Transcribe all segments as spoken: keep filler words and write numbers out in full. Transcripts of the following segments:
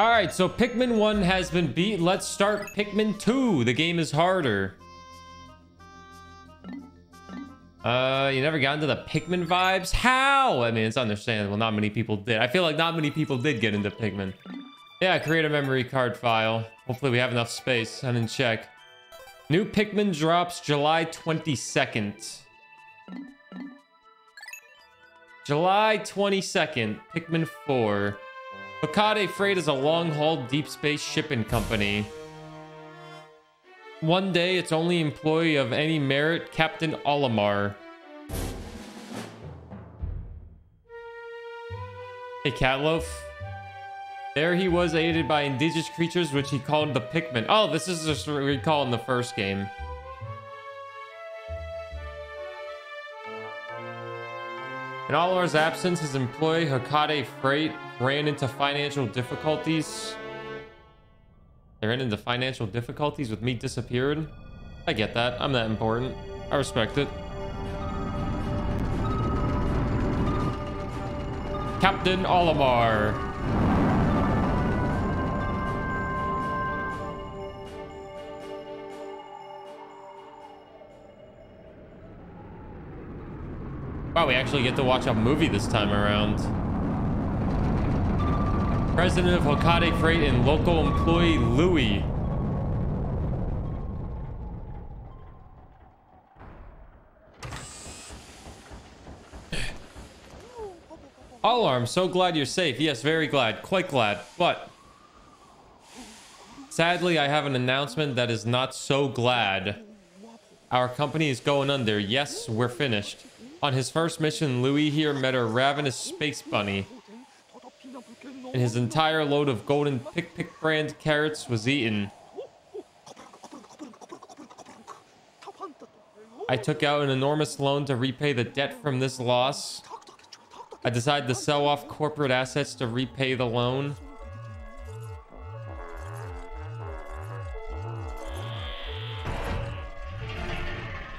All right, so Pikmin one has been beat. Let's start Pikmin two. The game is harder. Uh, you never got into the Pikmin vibes? How? I mean, it's understandable. Not many people did. I feel like not many people did get into Pikmin. Yeah, create a memory card file. Hopefully we have enough space. I didn't check. New Pikmin drops July twenty-second. July twenty-second, Pikmin four. Hocotate Freight is a long-haul deep space shipping company. One day, it's only employee of any merit, Captain Olimar. Hey, Catloaf. There he was, aided by indigenous creatures, which he called the Pikmin. Oh, this is just what we call in the first game. In Olimar's absence, his employee, Hocotate Freight, ran into financial difficulties. They ran into financial difficulties with me disappearing? I get that. I'm that important. I respect it. Captain Olimar. Wow, we actually get to watch a movie this time around. President of Hocotate Freight and local employee Louie. Olimar, I'm so glad you're safe. Yes, very glad. Quite glad. But sadly, I have an announcement that is not so glad. Our company is going under. Yes, we're finished. On his first mission, Louie here met a ravenous space bunny. And his entire load of golden pick-pick brand carrots was eaten. I took out an enormous loan to repay the debt from this loss. I decided to sell off corporate assets to repay the loan.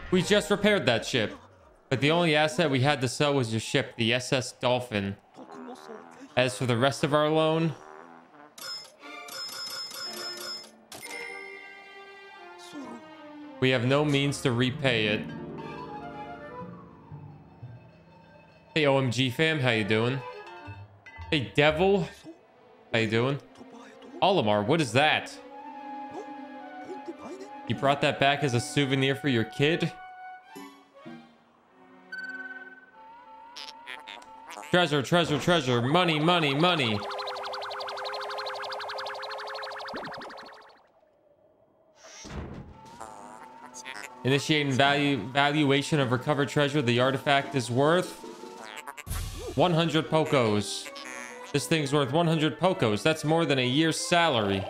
We just repaired that ship. But the only asset we had to sell was your ship, the S S Dolphin. As for the rest of our loan, we have no means to repay it. Hey, O M G fam, how you doing? Hey, Devil, how you doing? Olimar, what is that? You brought that back as a souvenir for your kid? Treasure, treasure, treasure, money, money, money. Initiating value, valuation of recovered treasure. The artifact is worth one hundred pocos. This thing's worth one hundred pocos. That's more than a year's salary.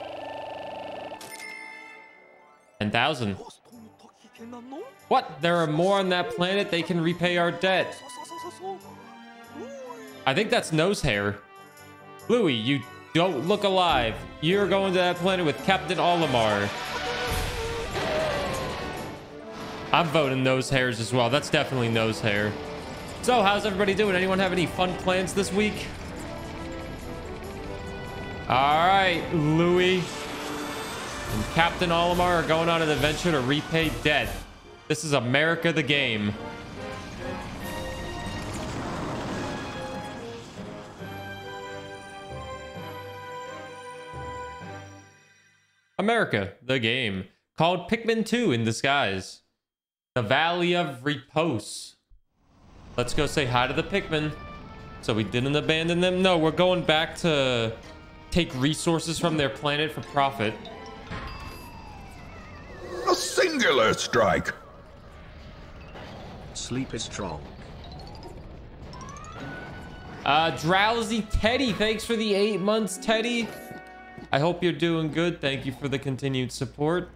ten thousand. What? There are more on that planet. They can repay our debt. I think that's nose hair. Louie, you don't look alive. You're going to that planet with Captain Olimar. I'm voting nose hairs as well. That's definitely nose hair. So, how's everybody doing? Anyone have any fun plans this week? All right, Louie and Captain Olimar are going on an adventure to repay debt. This is America the game. America, the game, called Pikmin two in disguise. The Valley of Repose. Let's go say hi to the Pikmin. So we didn't abandon them? No, we're going back to take resources from their planet for profit. A singular strike. Sleep is strong. Uh, Drowsy Teddy, thanks for the eight months, Teddy. I hope you're doing good. Thank you for the continued support.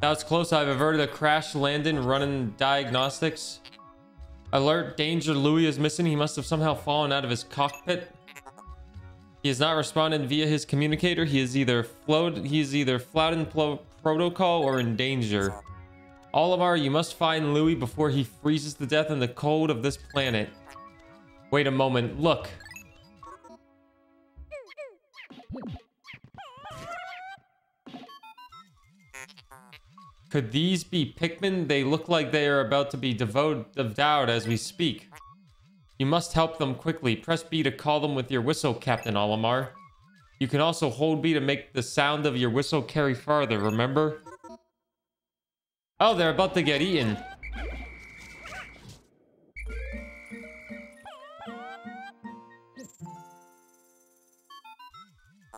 That was close. I've averted a crash landing running diagnostics. Alert, danger, Louie is missing. He must have somehow fallen out of his cockpit. He is not responding via his communicator. He is either float, he is either flouting protocol or in danger. Olimar, you must find Louie before he freezes to death in the cold of this planet. Wait a moment. Look. Could these be Pikmin? They look like they are about to be devoured as we speak. You must help them quickly. Press B to call them with your whistle, Captain Olimar. You can also hold B to make the sound of your whistle carry farther, remember? Oh, they're about to get eaten.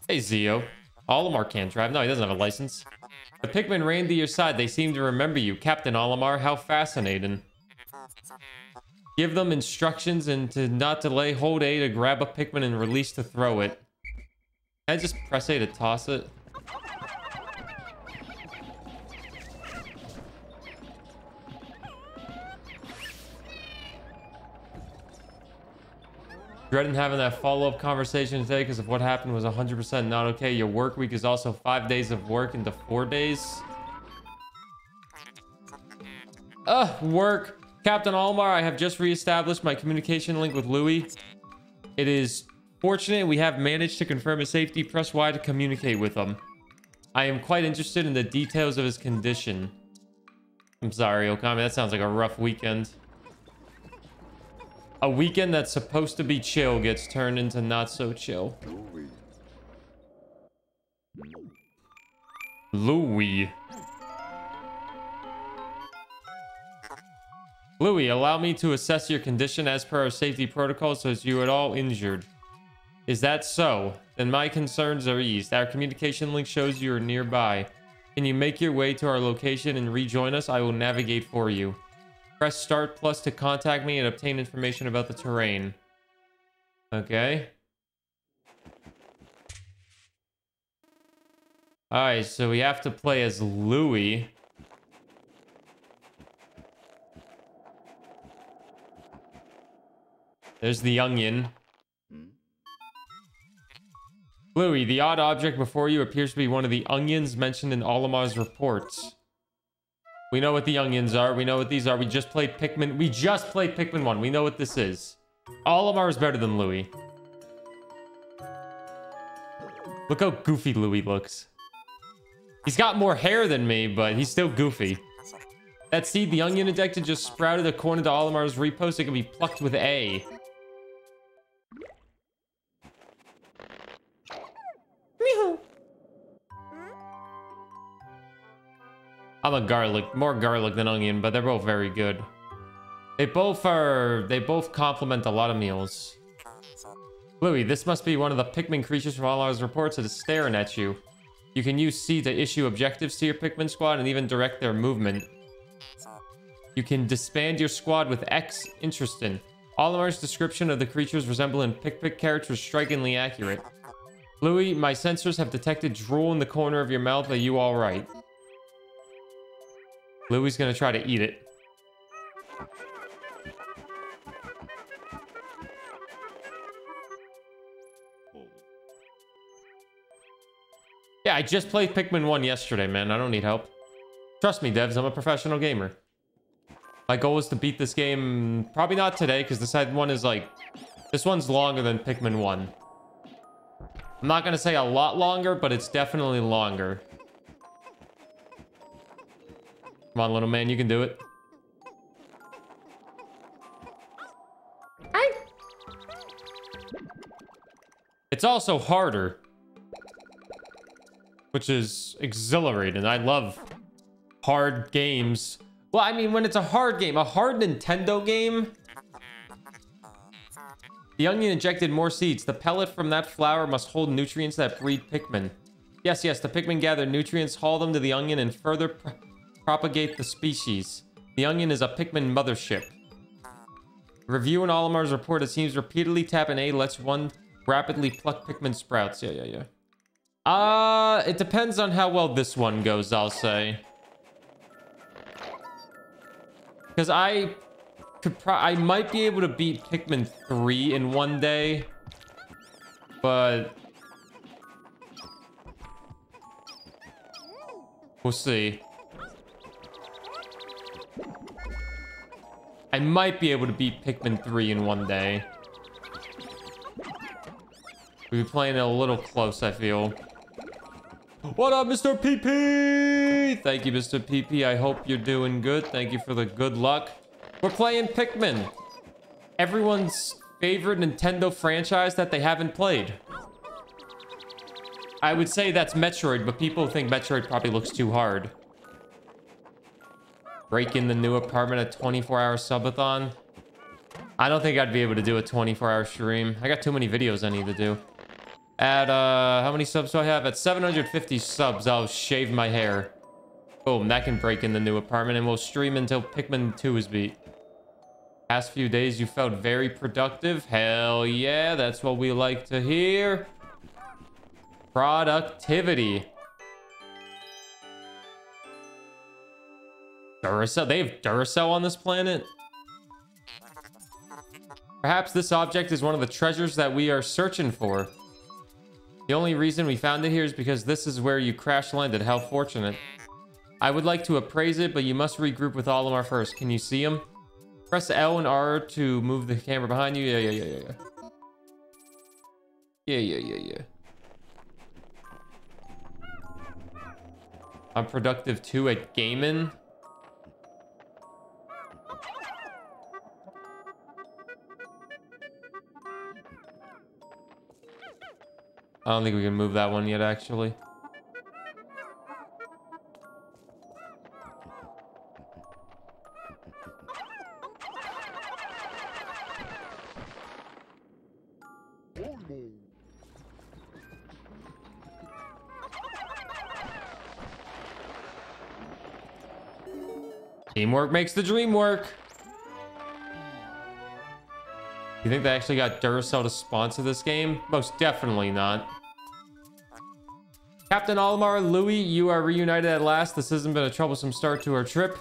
Hey, Zio. Olimar can't drive. No, he doesn't have a license. The Pikmin ran to your side. They seem to remember you. Captain Olimar, how fascinating. Give them instructions and to not delay. Hold A to grab a Pikmin and release to throw it. Can I just press A to toss it? Dreading having that follow-up conversation today because of what happened was one hundred percent not okay. Your work week is also five days of work into four days. Ugh, work. Captain Olimar, I have just reestablished my communication link with Louie. It is fortunate we have managed to confirm his safety. Press Y to communicate with him. I am quite interested in the details of his condition. I'm sorry, Okami. That sounds like a rough weekend. A weekend that's supposed to be chill gets turned into not so chill. Louie. Louie, allow me to assess your condition as per our safety protocol, since you are all injured. Is that so? Then my concerns are eased. Our communication link shows you are nearby. Can you make your way to our location and rejoin us? I will navigate for you. Press start plus to contact me and obtain information about the terrain. Okay. Alright, so we have to play as Louie. There's the onion. Louie, the odd object before you appears to be one of the onions mentioned in Olimar's reports. We know what the onions are. We know what these are. We just played Pikmin. We just played Pikmin one. We know what this is. Olimar is better than Louie. Look how goofy Louie looks. He's got more hair than me, but he's still goofy. That seed, the onion detector, just sprouted according to Olimar's repost. It can be plucked with A. I'm a garlic, more garlic than onion, but they're both very good. They both are, they both complement a lot of meals. Louie, this must be one of the Pikmin creatures from Olimar's reports that is staring at you. You can use C to issue objectives to your Pikmin squad and even direct their movement. You can disband your squad with X. Interesting. Olimar's description of the creatures resembling Pick-Pick carrots was strikingly accurate. Louie, my sensors have detected drool in the corner of your mouth. Are you alright? Louie's gonna try to eat it. Yeah, I just played Pikmin one yesterday, man. I don't need help. Trust me, devs, I'm a professional gamer. My goal is to beat this game, probably not today, because this one is like... This one's longer than Pikmin one. I'm not gonna say a lot longer, but it's definitely longer. Come on, little man, you can do it. Hi. It's also harder, which is exhilarating. I love hard games. Well, I mean, when it's a hard game, a hard Nintendo game. The onion injected more seeds. The pellet from that flower must hold nutrients that breed Pikmin. Yes, yes, the Pikmin gather nutrients, haul them to the onion, and further... propagate the species. The onion is a Pikmin mothership. Reviewing Olimar's report, it seems repeatedly tapping A lets one rapidly pluck Pikmin sprouts. Yeah, yeah, yeah. Uh, it depends on how well this one goes, I'll say. Because I could pro I might be able to beat Pikmin three in one day. But... we'll see. I might be able to beat Pikmin three in one day. We've been playing it a little close, I feel. What up, Mister P P? Thank you, Mister P P. I hope you're doing good. Thank you for the good luck. We're playing Pikmin. Everyone's favorite Nintendo franchise that they haven't played. I would say that's Metroid, but people think Metroid probably looks too hard. Break in the new apartment at twenty-four hour subathon. I don't think I'd be able to do a twenty-four hour stream. I got too many videos I need to do. At, uh, how many subs do I have? At seven hundred fifty subs, I'll shave my hair. Boom, that can break in the new apartment, and we'll stream until Pikmin two is beat. Past few days, you felt very productive. Hell yeah, that's what we like to hear. Productivity. Duracell? They have Duracell on this planet? Perhaps this object is one of the treasures that we are searching for. The only reason we found it here is because this is where you crash landed. How fortunate. I would like to appraise it, but you must regroup with Olimar first. Can you see him? Press L and R to move the camera behind you. Yeah, yeah, yeah, yeah. Yeah, yeah, yeah, yeah. I'm productive too at gaming. I don't think we can move that one yet, actually. Teamwork makes the dream work. You think they actually got Duracell to sponsor this game? Most definitely not. Captain Olimar, Louie, you are reunited at last. This hasn't been a troublesome start to our trip,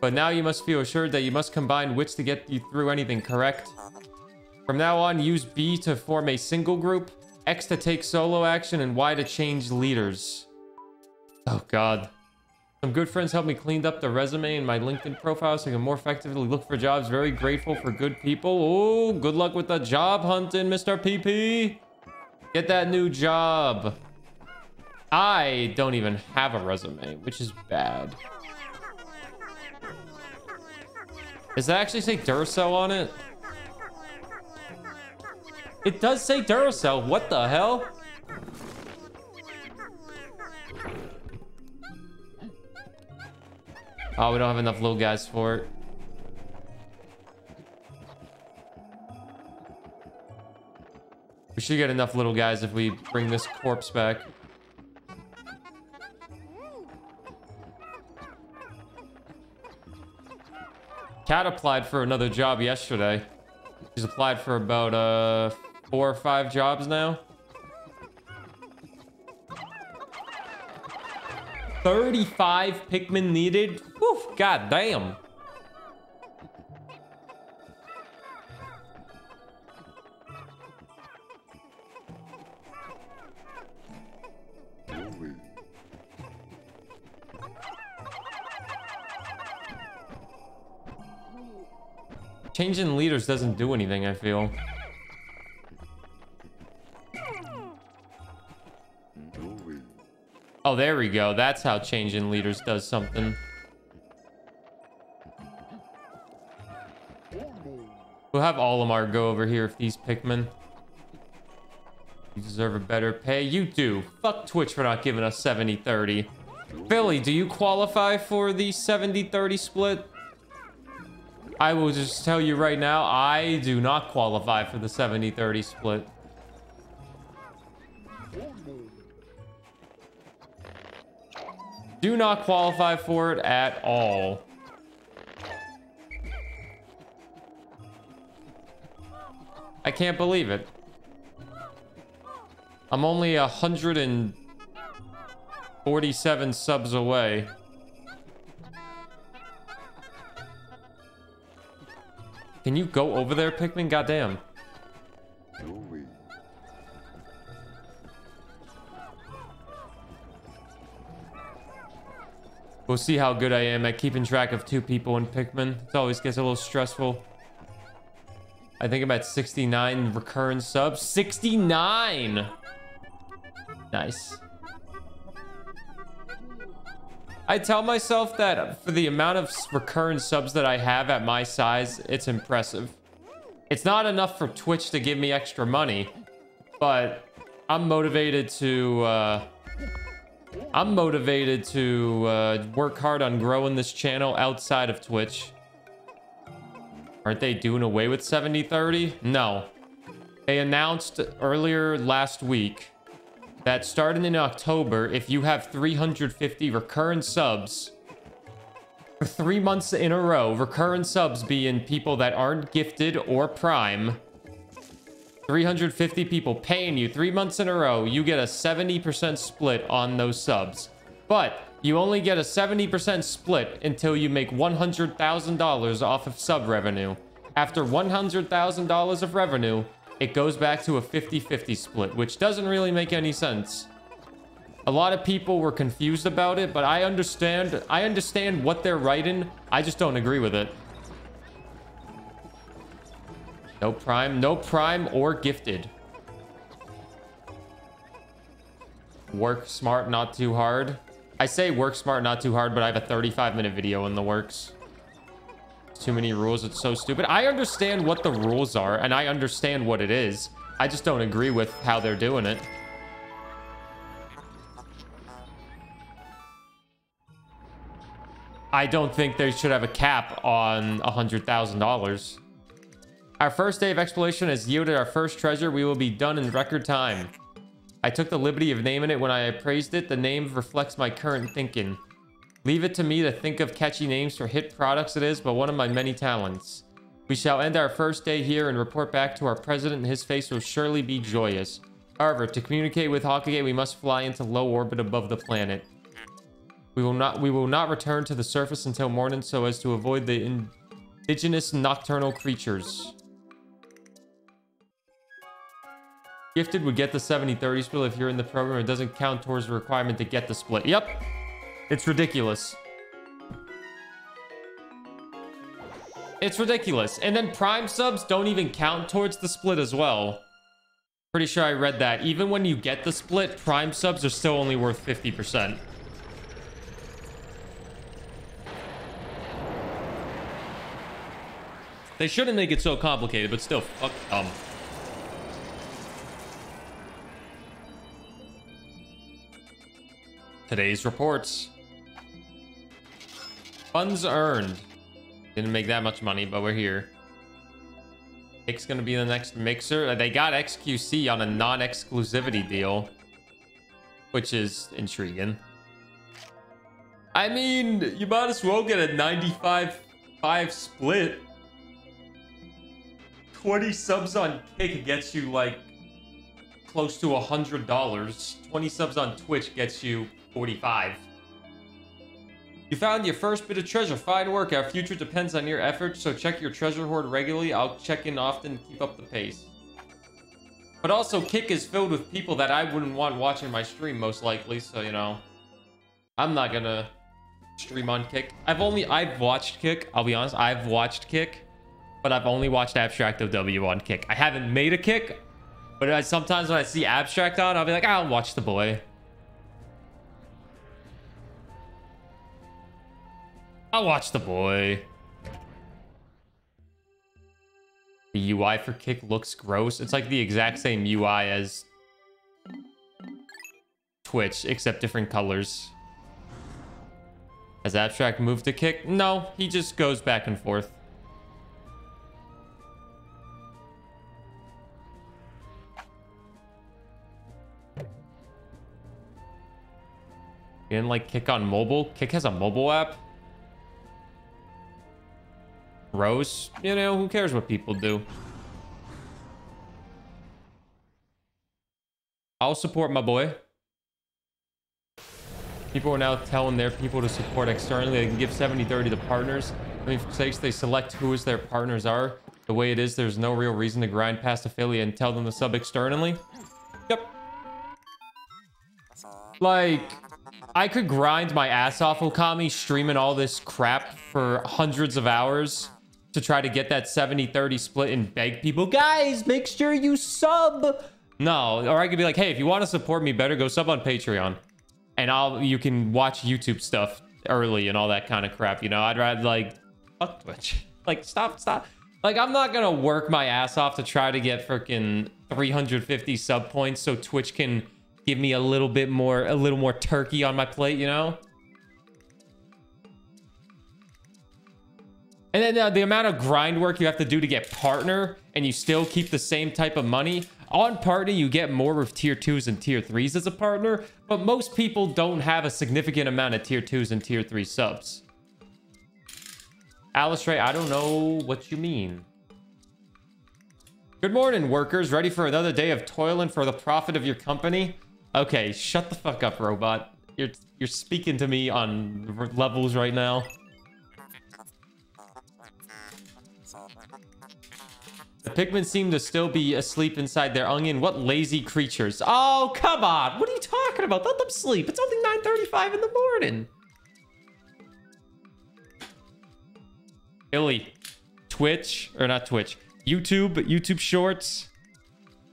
but now you must feel assured that you must combine wits to get you through anything, correct? From now on, use B to form a single group, X to take solo action, and Y to change leaders. Oh god. Some good friends helped me clean up the resume and my LinkedIn profile so I can more effectively look for jobs. Very grateful for good people. Oh, good luck with the job hunting, Mister P P. Get that new job. I don't even have a resume, which is bad. Does that actually say Duracell on it? It does say Duracell. What the hell? Oh, we don't have enough little guys for it. We should get enough little guys if we bring this corpse back. Kat applied for another job yesterday. She's applied for about uh, four or five jobs now. thirty-five Pikmin needed. Woof, god damn. Changing leaders doesn't do anything, I feel. Oh, there we go. That's how changing leaders does something. We'll have Olimar go over here if these Pikmin. You deserve a better pay. You do. Fuck Twitch for not giving us seventy thirty. Billy, do you qualify for the seventy thirty split? I will just tell you right now, I do not qualify for the seventy thirty split. Do not qualify for it at all. I can't believe it. I'm only one hundred forty-seven subs away. Can you go over there, Pikmin? Goddamn. We'll see how good I am at keeping track of two people in Pikmin. It always gets a little stressful. I think I'm at sixty-nine recurring subs. sixty-nine! Nice. I tell myself that for the amount of recurring subs that I have at my size, it's impressive. It's not enough for Twitch to give me extra money, but I'm motivated to... Uh, I'm motivated to uh, work hard on growing this channel outside of Twitch. Aren't they doing away with seventy thirty? No. They announced earlier last week that starting in October, if you have three hundred fifty recurring subs for three months in a row, recurring subs being people that aren't gifted or prime, three hundred fifty people paying you three months in a row, you get a seventy percent split on those subs. But you only get a seventy percent split until you make one hundred thousand dollars off of sub revenue. After one hundred thousand dollars of revenue, it goes back to a fifty fifty split, which doesn't really make any sense. A lot of people were confused about it, but I understand. I understand what they're writing. I just don't agree with it. No prime, no prime or gifted. Work smart, not too hard. I say work smart, not too hard, but I have a thirty-five minute video in the works. Too many rules. It's so stupid. I understand what the rules are, and I understand what it is. I just don't agree with how they're doing it. I don't think they should have a cap on one hundred thousand dollars. Our first day of exploration has yielded our first treasure. We will be done in record time. I took the liberty of naming it when I appraised it. The name reflects my current thinking. Leave it to me to think of catchy names for hit products it is, but one of my many talents. We shall end our first day here and report back to our president, and his face will surely be joyous. However, to communicate with Hocotate, we must fly into low orbit above the planet. We will not, we will not return to the surface until morning so as to avoid the indigenous nocturnal creatures. Gifted would get the seventy thirty split if you're in the program. It doesn't count towards the requirement to get the split. Yep. It's ridiculous. It's ridiculous. And then prime subs don't even count towards the split as well. Pretty sure I read that. Even when you get the split, prime subs are still only worth fifty percent. They shouldn't make it so complicated, but still, fuck um. Today's reports. Funds earned. Didn't make that much money, but we're here. Nick's gonna be the next mixer. They got X Q C on a non-exclusivity deal, which is intriguing. I mean, you might as well get a ninety-five five split. twenty subs on Kick gets you like close to one hundred dollars. twenty subs on Twitch gets you forty-five. You found your first bit of treasure. Fine work. Our future depends on your efforts, so check your treasure hoard regularly. I'll check in often to keep up the pace. But also, Kick is filled with people that I wouldn't want watching my stream, most likely. So, you know, I'm not gonna stream on Kick. I've only... I've watched Kick. I'll be honest. I've watched Kick, but I've only watched Abstract O W on Kick. I haven't made a Kick, but I, sometimes when I see Abstract on, I'll be like, I'll watch the boy. I'll watch the boy. The U I for Kick looks gross. It's like the exact same U I as Twitch, except different colors. Has Abstract moved to Kick? No, he just goes back and forth. You didn't like Kick on mobile? Kick has a mobile app? Gross. You know, who cares what people do? I'll support my boy. People are now telling their people to support externally. They can give seventy thirty to partners. I mean, for sakes, they select who is their partners are. The way it is, there's no real reason to grind past affiliate and tell them to sub externally. Yep. Like, I could grind my ass off, Okami, streaming all this crap for hundreds of hours to try to get that seventy thirty split and beg people, guys, make sure you sub. No, or I could be like, hey, if you want to support me better, go sub on Patreon, and I'll you can watch YouTube stuff early and all that kind of crap. You know, I'd rather like fuck Twitch. Like stop, stop. Like I'm not gonna work my ass off to try to get freaking three hundred fifty sub points so Twitch can give me a little bit more, a little more turkey on my plate, you know. And then uh, the amount of grind work you have to do to get partner, and you still keep the same type of money. On partner, you get more with tier twos and tier threes as a partner, but most people don't have a significant amount of tier twos and tier three subs. Alistair, I don't know what you mean. Good morning, workers. Ready for another day of toiling for the profit of your company? Okay, shut the fuck up, robot. You're you're speaking to me on levels right now. The Pikmin seem to still be asleep inside their onion. What lazy creatures. Oh, come on. What are you talking about? Let them sleep. It's only nine thirty-five in the morning. Illy. Twitch. Or not Twitch. YouTube, YouTube Shorts,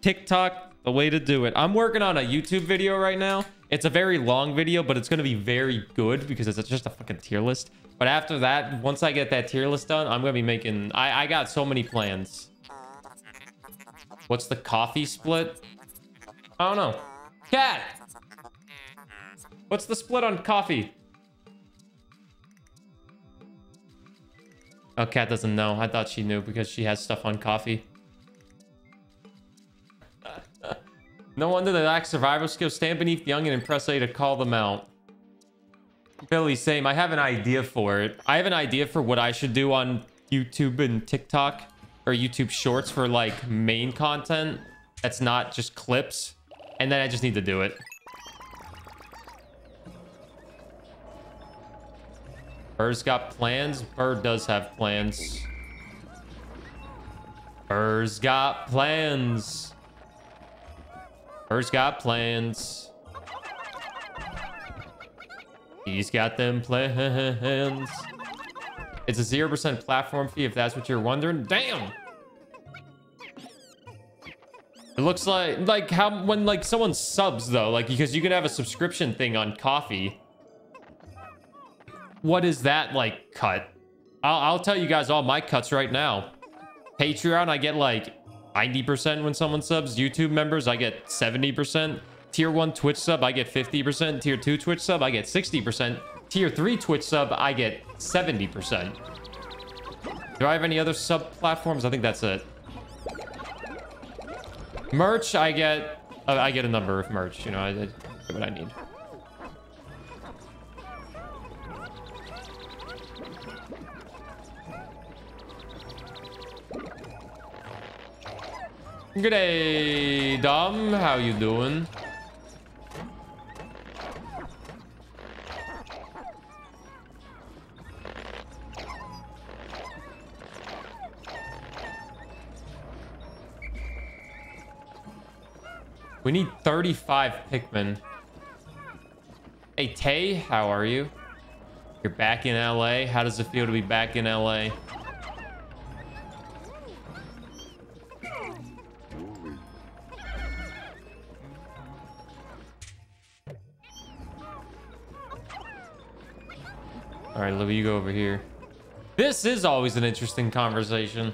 TikTok, the way to do it. I'm working on a YouTube video right now. It's a very long video, but it's going to be very good because it's just a fucking tier list. But after that, once I get that tier list done, I'm going to be making... I, I got so many plans. What's the coffee split? I don't know. Cat! What's the split on coffee? Oh, Kat doesn't know. I thought she knew because she has stuff on coffee. No wonder they lack survival skills. Stand beneath the onion and press A to call them out. Billy, same. I have an idea for it. I have an idea for what I should do on YouTube and TikTok or YouTube Shorts for like main content that's not just clips. And then I just need to do it. Burr's got plans. Burr does have plans. Burr's got plans. Burr's got plans. He's got them plans. It's a zero percent platform fee, if that's what you're wondering. Damn! It looks like, like how, when like someone subs though, like because you could have a subscription thing on coffee. What is that like cut? I'll, I'll tell you guys all my cuts right now. Patreon, I get like ninety percent when someone subs. YouTube members, I get seventy percent. Tier one Twitch sub, I get fifty percent. Tier two Twitch sub, I get sixty percent. Tier three Twitch sub, I get seventy percent. Do I have any other sub platforms? I think that's it. Merch, I get... Uh, I get a number of merch. You know, I, I get what I need. G'day, Dom. How you doing? We need thirty-five Pikmin. Hey, Tay, how are you? You're back in L A. How does it feel to be back in L A? All right, Louie, you go over here. This is always an interesting conversation.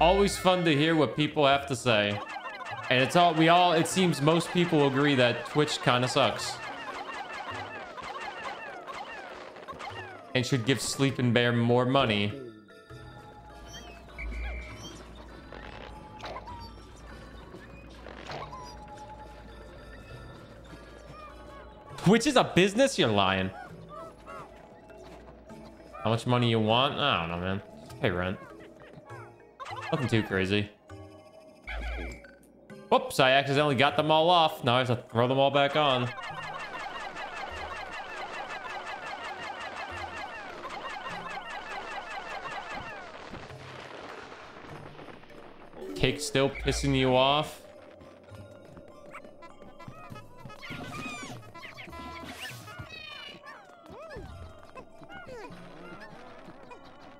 Always fun to hear what people have to say. And it's all, we all, it seems most people agree that Twitch kind of sucks. And should give Sleeping Bear more money. Which is a business? You're lying. How much money you want? I don't know, man. Just pay rent. Nothing too crazy. Whoops, I accidentally got them all off. Now I have to throw them all back on. Cake's still pissing you off?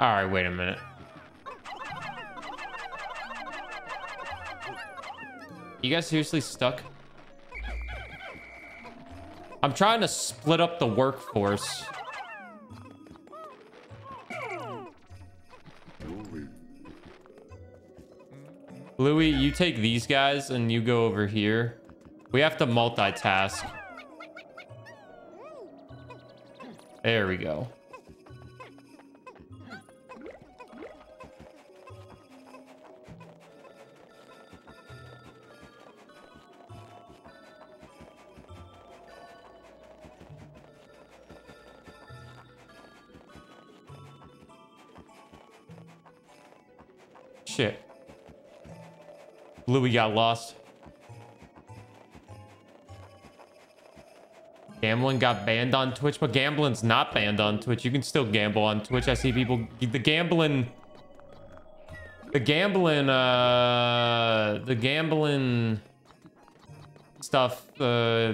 Alright, wait a minute. You guys seriously stuck? I'm trying to split up the workforce. Louie, you take these guys and you go over here. We have to multitask. There we go. Shit. Louie got lost. Gambling got banned on Twitch, but gambling's not banned on Twitch. You can still gamble on Twitch. I see people the gambling the gambling uh the gambling stuff uh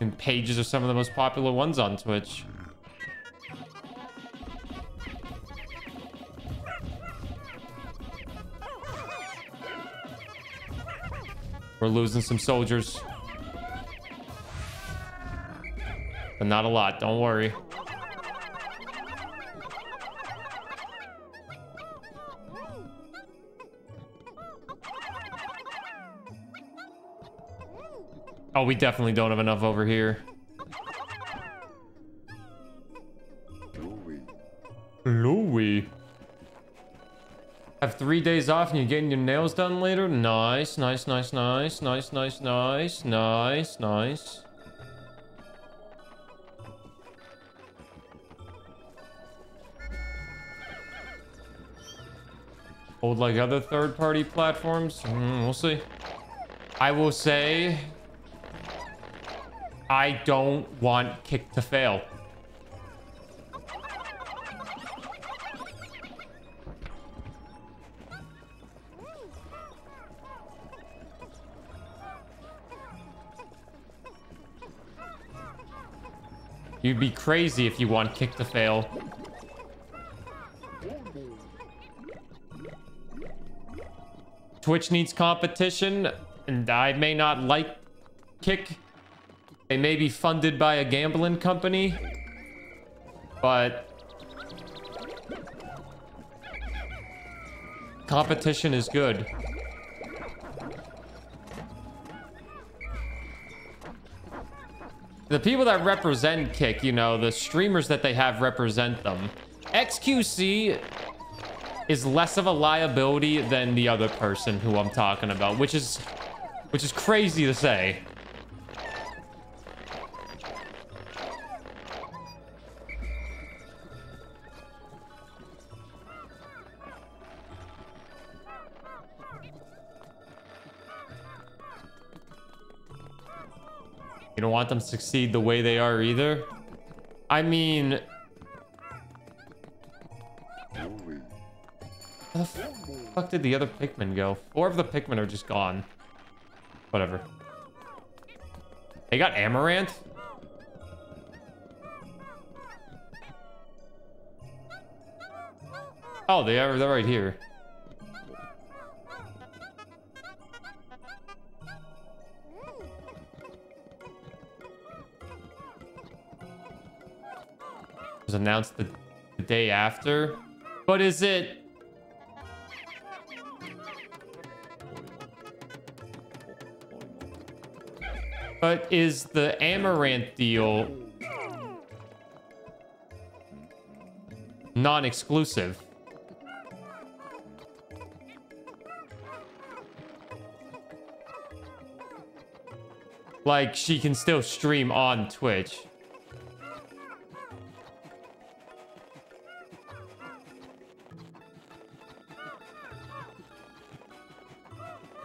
in pages are some of the most popular ones on Twitch. We're losing some soldiers. But not a lot, don't worry. Oh, we definitely don't have enough over here. Louie. Louie. Have three days off and you're getting your nails done later? Nice, nice, nice, nice, nice, nice, nice, nice, nice. Old like other third-party platforms? Mm, we'll see. I will say... I don't want Kick to fail. You'd be crazy if you want Kick to fail. Twitch needs competition, and I may not like Kick. They may be funded by a gambling company, but competition is good. The people that represent Kick, you know, the streamers that they have represent them. X Q C is less of a liability than the other person who I'm talking about, which is which is crazy to say. You don't want them to succeed the way they are either. I mean, where the fuck did the other Pikmin go? Four of the Pikmin are just gone. Whatever. They got Amaranth? Oh, they are, they're right here. It was announced the, the day after. But is it... But is the Amaranth deal non-exclusive? Like, she can still stream on Twitch.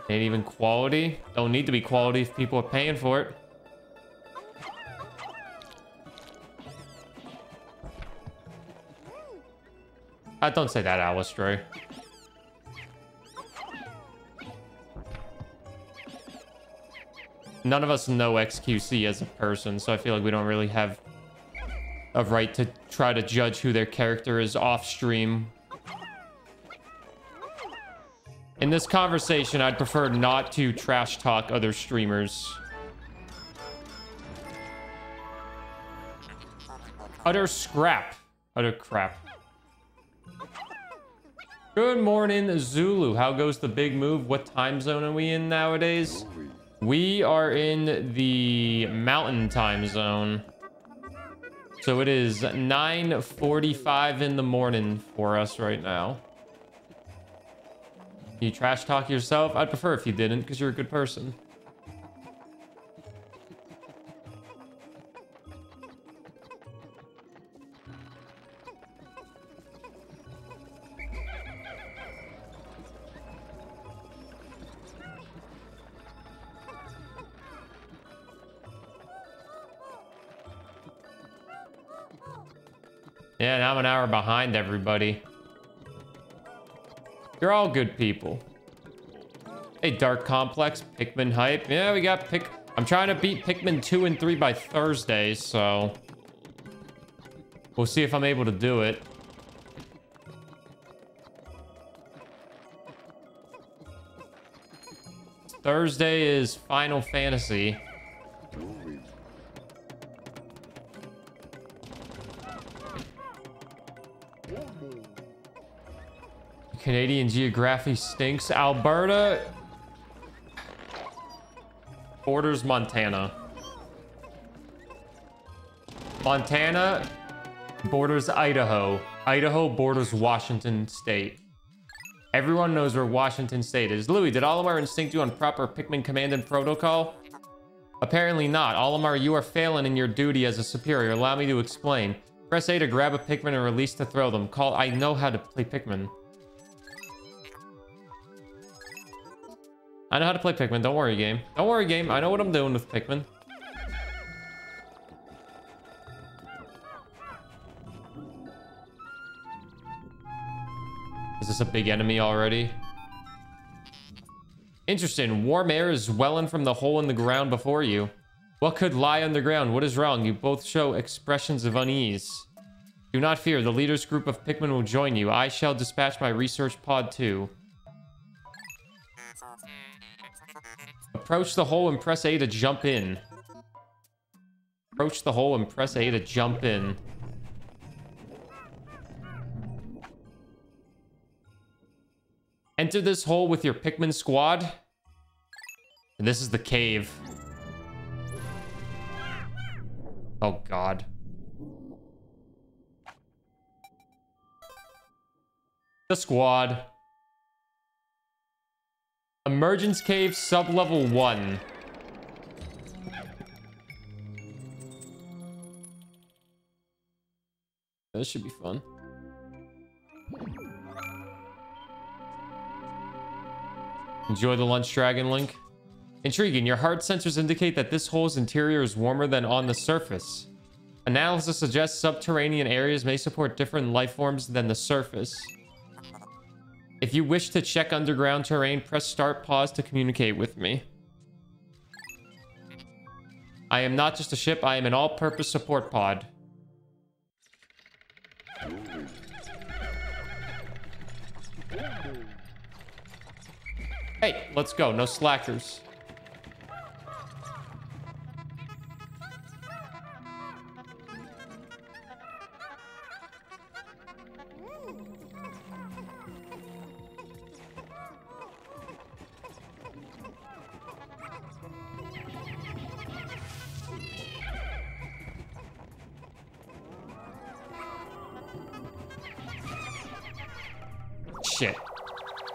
Ain't even quality. Don't need to be quality if people are paying for it. I don't say that, Alistair. None of us know X Q C as a person, so I feel like we don't really have of right to try to judge who their character is off stream. In this conversation, I'd prefer not to trash talk other streamers. Utter scrap. Utter crap. Good morning, Zulu. How goes the big move? What time zone are we in nowadays? We are in the mountain time zone. So it is nine forty-five in the morning for us right now. You trash talk yourself? I'd prefer if you didn't, because you're a good person. Yeah, now I'm an hour behind everybody. You're all good people. Hey, Dark Complex, Pikmin hype. Yeah, we got Pik... I'm trying to beat Pikmin two and three by Thursday, so... we'll see if I'm able to do it. Thursday is Final Fantasy. Canadian geography stinks. Alberta borders Montana. Montana borders Idaho. Idaho borders Washington State. Everyone knows where Washington State is. Louie, did Olimar instinct you on proper Pikmin command and protocol? Apparently not. Olimar, you are failing in your duty as a superior. Allow me to explain. Press A to grab a Pikmin and release to throw them. Call. I know how to play Pikmin. I know how to play Pikmin. Don't worry, game. Don't worry, game. I know what I'm doing with Pikmin. Is this a big enemy already? Interesting. Warm air is welling from the hole in the ground before you. What could lie underground? What is wrong? You both show expressions of unease. Do not fear. The leader's group of Pikmin will join you. I shall dispatch my research pod too. Approach the hole and press A to jump in. Approach the hole and press A to jump in. Enter this hole with your Pikmin squad. And this is the cave. Oh God. The squad. Emergence Cave, sub-level one. This should be fun. Enjoy the lunch, Dragon Link. Intriguing. Your heart sensors indicate that this hole's interior is warmer than on the surface. Analysis suggests subterranean areas may support different life forms than the surface. If you wish to check underground terrain, press start pause to communicate with me. I am not just a ship, I am an all-purpose support pod. Hey, let's go. No slackers.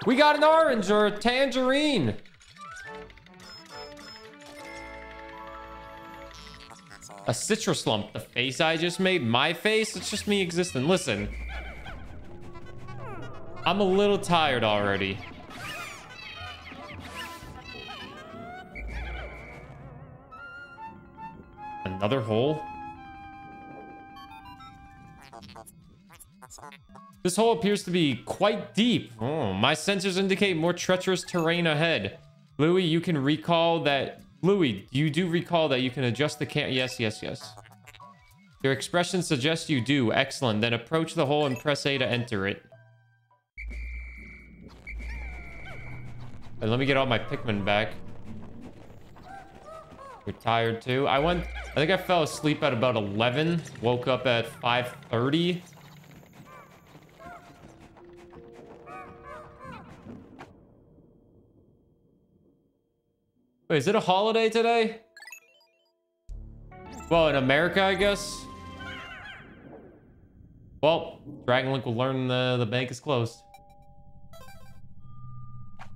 We got an orange or a tangerine. A citrus lump. The face I just made. My face. It's just me existing. Listen. I'm a little tired already. Another hole? This hole appears to be quite deep. Oh, my sensors indicate more treacherous terrain ahead. Louie, you can recall that... Louie, you do recall that you can adjust the cam... Yes, yes, yes. Your expression suggests you do. Excellent. Then approach the hole and press A to enter it. And let me get all my Pikmin back. You're tired too. I went... I think I fell asleep at about eleven. Woke up at five thirty. Wait, is it a holiday today? Well, in America, I guess. Well, Dragon Link will learn the, the bank is closed.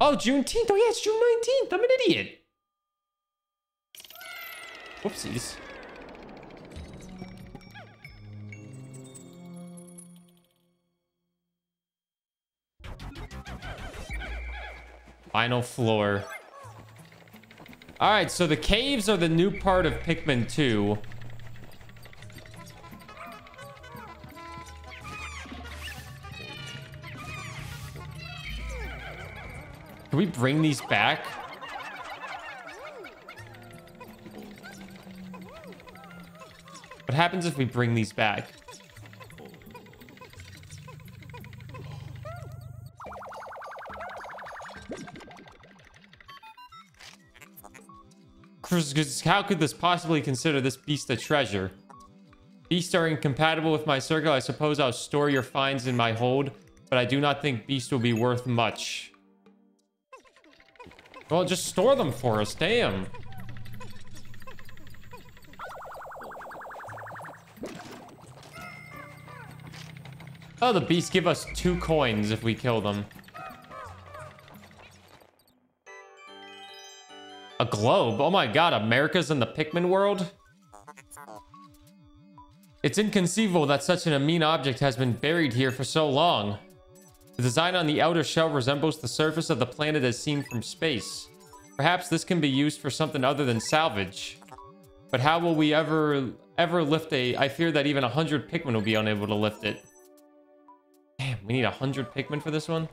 Oh, Juneteenth. Oh, yeah, it's June nineteenth. I'm an idiot. Whoopsies. Final floor. All right, so the caves are the new part of Pikmin two. Can we bring these back? What happens if we bring these back? How could this possibly consider this beast a treasure? Beasts are incompatible with my circle. I suppose I'll store your finds in my hold, but I do not think beasts will be worth much. Well, just store them for us, damn. Oh, the beasts give us two coins if we kill them. A globe? Oh my god, America's in the Pikmin world? It's inconceivable that such an amine object has been buried here for so long. The design on the outer shell resembles the surface of the planet as seen from space. Perhaps this can be used for something other than salvage. But how will we ever, ever lift a... I fear that even one hundred Pikmin will be unable to lift it. Damn, we need one hundred Pikmin for this one?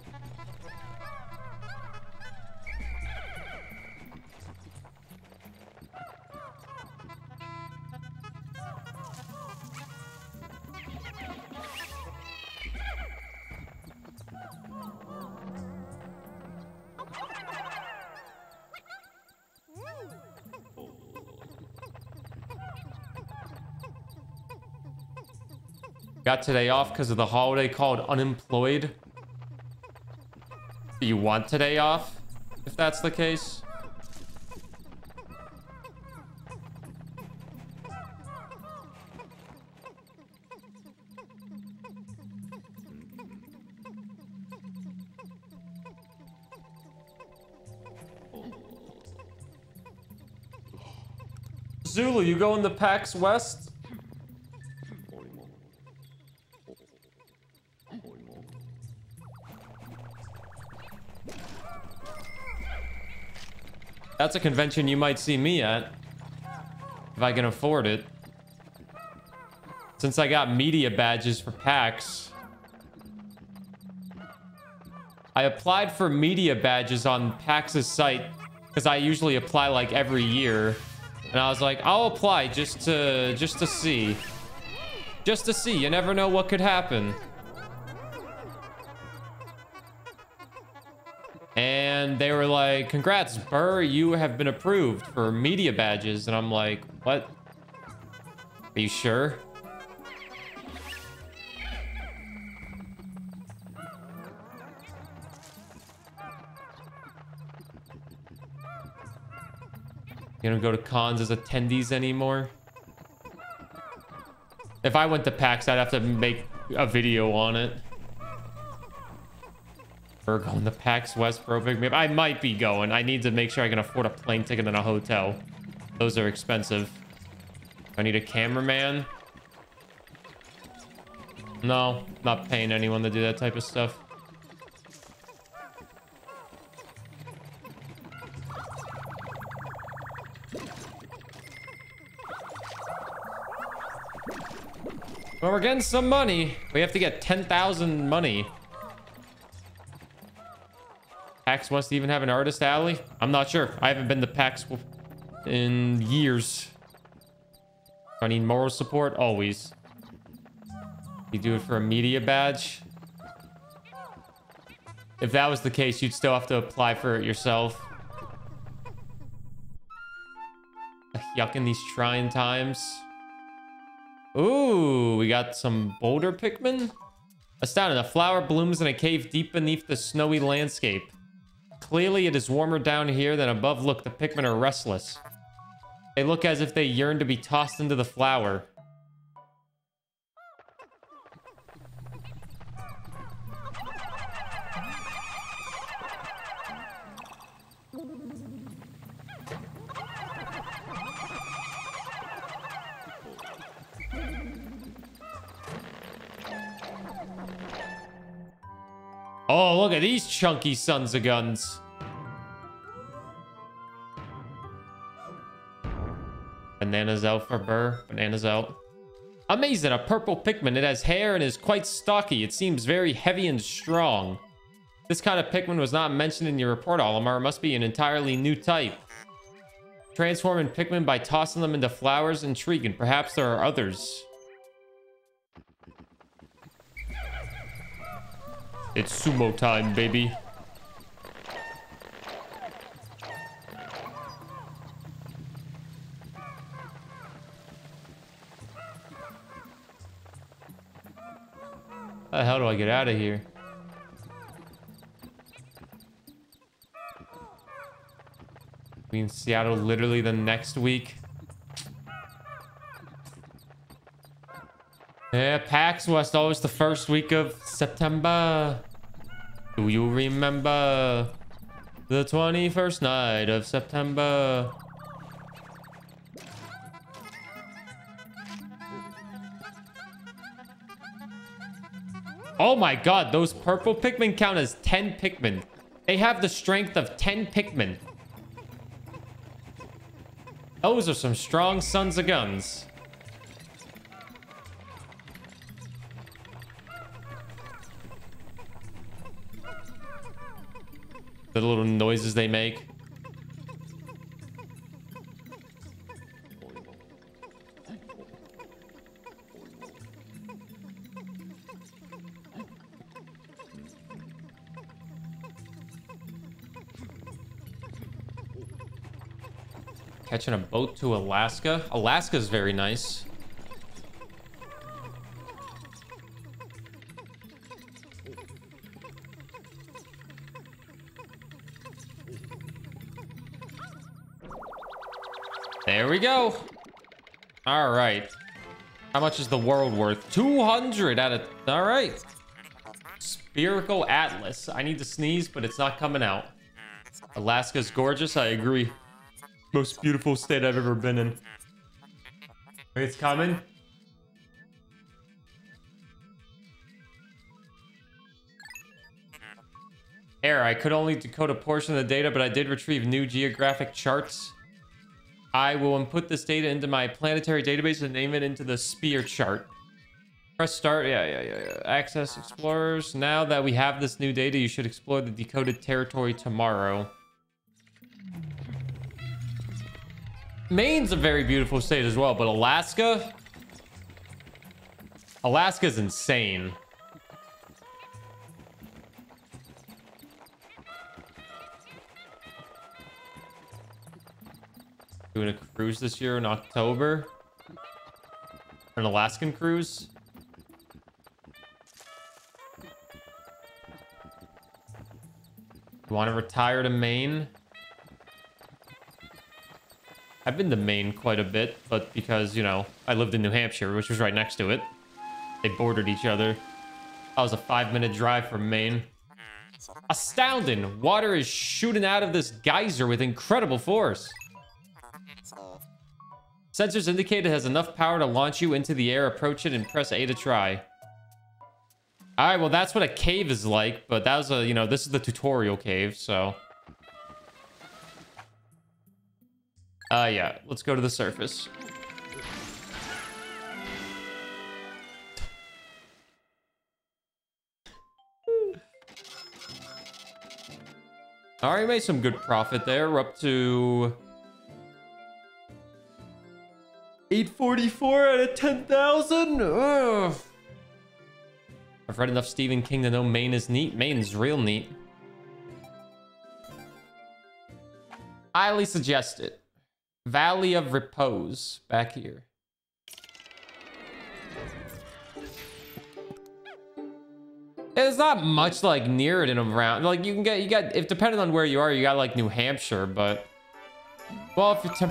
Got today off because of the holiday called unemployed. Do you want today off? If that's the case. Zulu, you go in the PAX West? That's a convention you might see me at, if I can afford it. Since I got media badges for PAX. I applied for media badges on PAX's site, because I usually apply like every year. And I was like, I'll apply just to, just to see. Just to see, you never know what could happen. And they were like, congrats, Burr, you have been approved for media badges. And I'm like, what? Are you sure? You don't go to cons as attendees anymore? If I went to PAX, I'd have to make a video on it. We're going to PAX West for a big map. I might be going. I need to make sure I can afford a plane ticket and a hotel. Those are expensive. I need a cameraman. No, not paying anyone to do that type of stuff. Well, we're getting some money. We have to get ten thousand money. PAX West even have an artist alley? I'm not sure. I haven't been to PAX in years. I need moral support always. You do it for a media badge. If that was the case, you'd still have to apply for it yourself. Yuck in these trying times. Ooh, we got some boulder Pikmin. Astounding. A flower blooms in a cave deep beneath the snowy landscape. Clearly, it is warmer down here than above. Look, the Pikmin are restless. They look as if they yearn to be tossed into the flower. Oh, look at these chunky sons of guns. Bananas out for Burr. Bananas out. Amazing, a purple Pikmin. It has hair and is quite stocky. It seems very heavy and strong. This kind of Pikmin was not mentioned in your report, Olimar. It must be an entirely new type. Transforming Pikmin by tossing them into flowers. Intriguing. Perhaps there are others. It's sumo time, baby. How the hell do I get out of here? We in Seattle literally the next week. Yeah, PAX West, always the first week of September. Do you remember the twenty-first night of September? Oh my god, those purple Pikmin count as ten Pikmin. They have the strength of ten Pikmin. Those are some strong sons of guns. The little noises they make. Catching a boat to Alaska. Alaska's very nice. There we go. All right. How much is the world worth? two hundred out of... All right. Spherical Atlas. I need to sneeze, but it's not coming out. Alaska's gorgeous. I agree. Most beautiful state I've ever been in. It's coming. Error. I could only decode a portion of the data, but I did retrieve new geographic charts. I will input this data into my planetary database and name it into the sphere chart. Press start. Yeah, yeah, yeah, yeah. Access explorers. Now that we have this new data, you should explore the decoded territory tomorrow. Maine's a very beautiful state as well, but Alaska? Alaska's insane. Doing a cruise this year in October. An Alaskan cruise. You want to retire to Maine? I've been to Maine quite a bit, but because, you know, I lived in New Hampshire, which was right next to it. They bordered each other. That was a five-minute drive from Maine. Astounding! Water is shooting out of this geyser with incredible force. Sensors indicate it has enough power to launch you into the air. Approach it and press A to try. All right, well, that's what a cave is like, but that was a, you know, this is the tutorial cave, so. Uh, yeah, let's go to the surface. All right, made some good profit there. We're up to... eight forty-four out of ten thousand. Ugh. I've read enough Stephen King to know Maine is neat. Maine's real neat. Highly suggested. Valley of Repose back here. It's not much like near it in around. Like you can get, you got, if depending on where you are, you got like New Hampshire, but well, if you're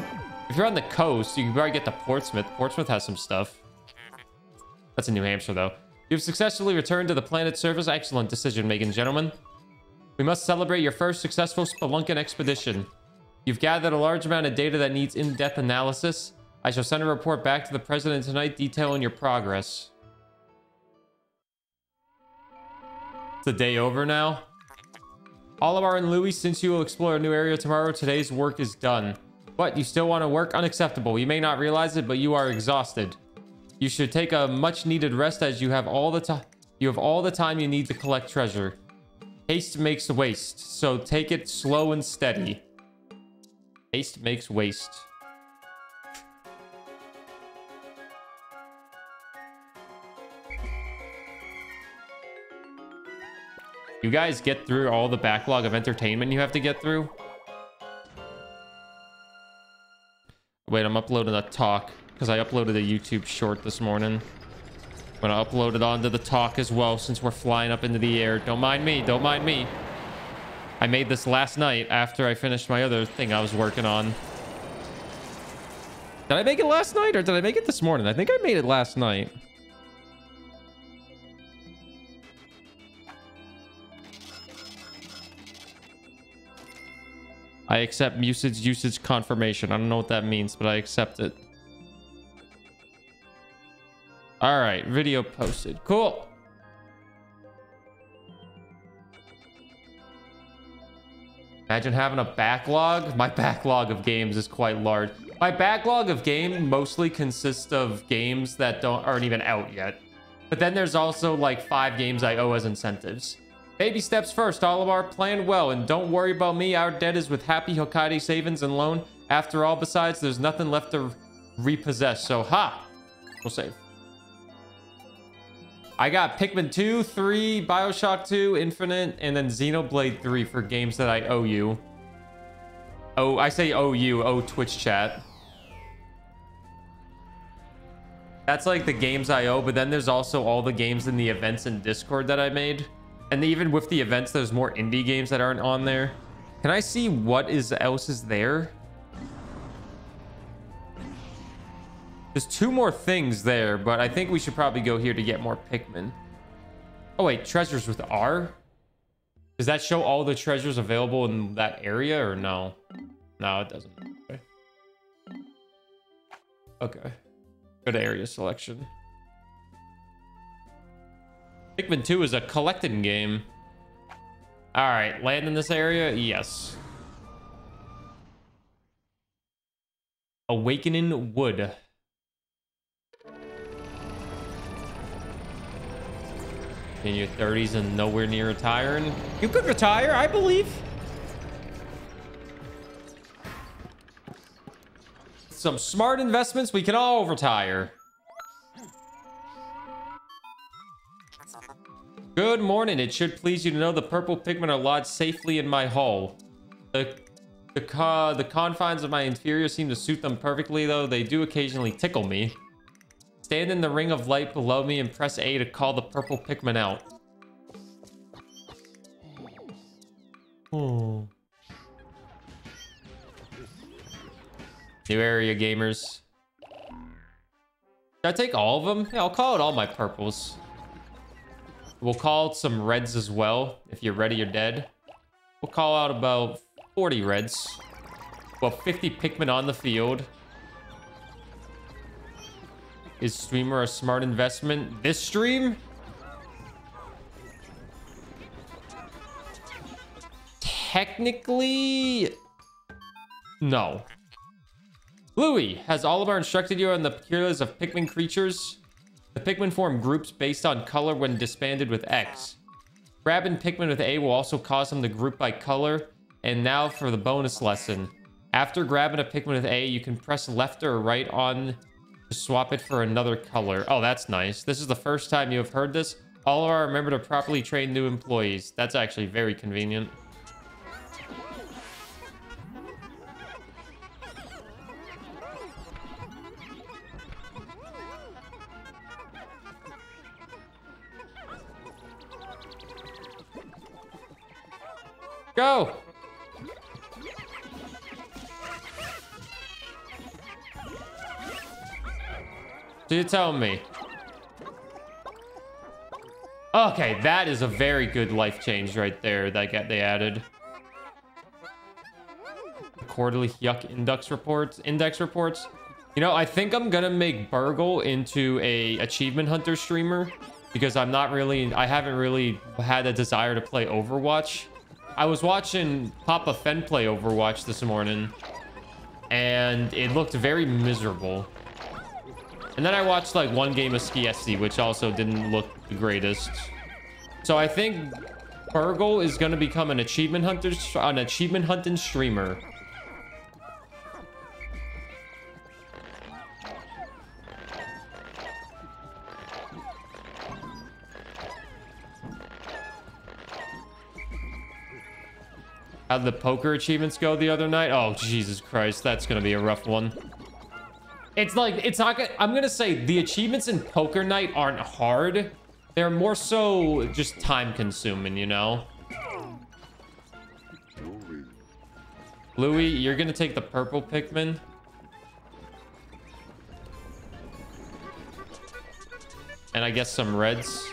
if you're on the coast, you can probably get to Portsmouth. Portsmouth has some stuff. That's in New Hampshire though. You've successfully returned to the planet's surface. Excellent decision making, gentlemen. We must celebrate your first successful Spelunkin expedition. You've gathered a large amount of data that needs in-depth analysis. I shall send a report back to the president tonight detailing your progress. It's the day over now. Olimar and Louie, since you will explore a new area tomorrow, today's work is done. But you still want to work? Unacceptable. You may not realize it, but you are exhausted. You should take a much-needed rest as you have all the time. You have all the time you need to collect treasure. Haste makes waste, so take it slow and steady. Haste makes waste. You guys get through all the backlog of entertainment you have to get through? Wait, I'm uploading a talk because I uploaded a YouTube short this morning. I'm gonna upload it onto the talk as well since we're flying up into the air. Don't mind me, don't mind me. I made this last night after I finished my other thing I was working on. Did I make it last night or did I make it this morning? I think I made it last night. I accept usage usage confirmation. I don't know what that means, but I accept it. All right, video posted. Cool. Imagine having a backlog. My backlog of games is quite large. My backlog of game mostly consists of games that don't aren't even out yet. But then there's also like five games I owe as incentives. Baby steps first, Olimar. Plan well and don't worry about me. Our debt is with Happy Hocotate Savings and Loan. After all, besides, there's nothing left to repossess. So ha! We'll save. I got Pikmin two, three, Bioshock two, Infinite, and then Xenoblade three for games that I owe you. Oh, I say owe you, owe Twitch chat. That's like the games I owe, but then there's also all the games in the events in Discord that I made. And even with the events, there's more indie games that aren't on there. Can I see what is else is there? There's two more things there, but I think we should probably go here to get more Pikmin. Oh, wait, treasures with R? Does that show all the treasures available in that area or no? No, it doesn't. Okay. Okay. Go to area selection. Pikmin two is a collecting game. All right, land in this area? Yes. Awakening Wood. In your thirties and nowhere near retiring. You could retire, I believe. Some smart investments, we can all retire. Good morning. It should please you to know the purple Pikmin are lodged safely in my hull. The, the, uh, the confines of my interior seem to suit them perfectly, though they do occasionally tickle me. Stand in the ring of light below me and press A to call the purple Pikmin out. Hmm. New area, gamers. Should I take all of them? Yeah, I'll call out all my purples. We'll call out some reds as well. If you're ready, you're dead. We'll call out about forty reds. Well, fifty Pikmin on the field. Is streamer a smart investment? This stream? Technically, no. Louie, has Olimar instructed you on the peculiarities of Pikmin creatures? The Pikmin form groups based on color when disbanded with X. Grabbing Pikmin with A will also cause them to group by color. And now for the bonus lesson. After grabbing a Pikmin with A, you can press left or right on Swap it for another color. Oh, that's nice. This is the first time you have heard this. All of our remember to properly train new employees. That's actually very convenient. Go! So you're telling me. Okay, that is a very good life change right there that got they added. Quarterly yuck index reports. Index reports. You know, I think I'm gonna make Burgle into a achievement hunter streamer because I'm not really I haven't really had a desire to play Overwatch. I was watching Papa Fen play Overwatch this morning, and it looked very miserable. And then I watched like one game of Ski S C, which also didn't look the greatest. So I think Burgle is going to become an achievement hunter, an achievement hunting streamer. How'd the poker achievements go the other night? Oh, Jesus Christ, that's going to be a rough one. It's like, it's not gonna, I'm gonna say the achievements in poker night aren't hard. They're more so just time consuming, you know? Louie, you're gonna take the purple Pikmin? And I guess some reds.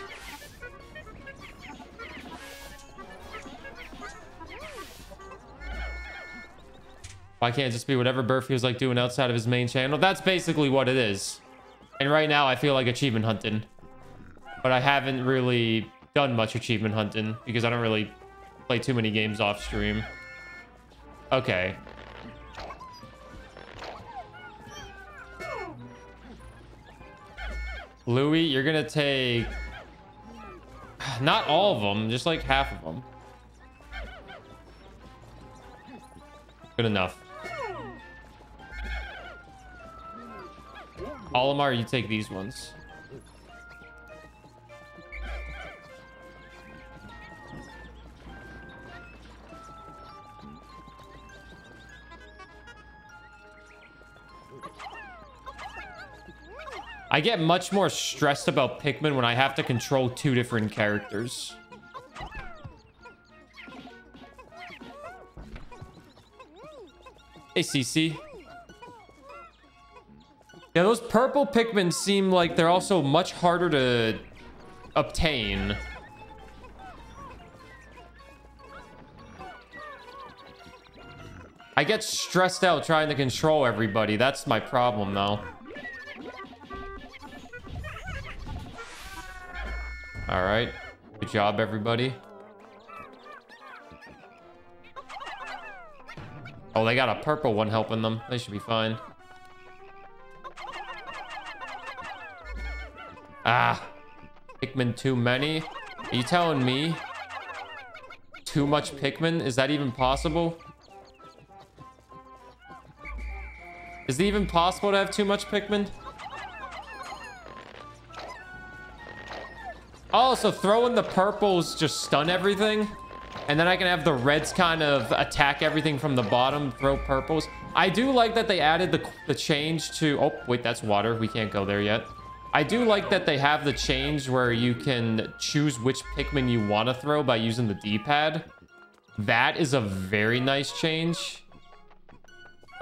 Why can't it just be whatever Burr feels like doing outside of his main channel? That's basically what it is. And right now, I feel like achievement hunting. But I haven't really done much achievement hunting because I don't really play too many games off stream. Okay. Louie, you're going to take... Not all of them, just like half of them. Good enough. Olimar, you take these ones. I get much more stressed about Pikmin when I have to control two different characters. Hey, C C. Yeah, those purple Pikmin seem like they're also much harder to obtain. I get stressed out trying to control everybody. That's my problem, though. All right. Good job, everybody. Oh, they got a purple one helping them. They should be fine. Ah, Pikmin too many? Are you telling me too much Pikmin? Is that even possible? Is it even possible to have too much Pikmin? Oh, so throwing the purples just stun everything? And then I can have the reds kind of attack everything from the bottom, throw purples. I do like that they added the, the change to... Oh, wait, that's water. We can't go there yet. I do like that they have the change where you can choose which Pikmin you want to throw by using the D pad. That is a very nice change.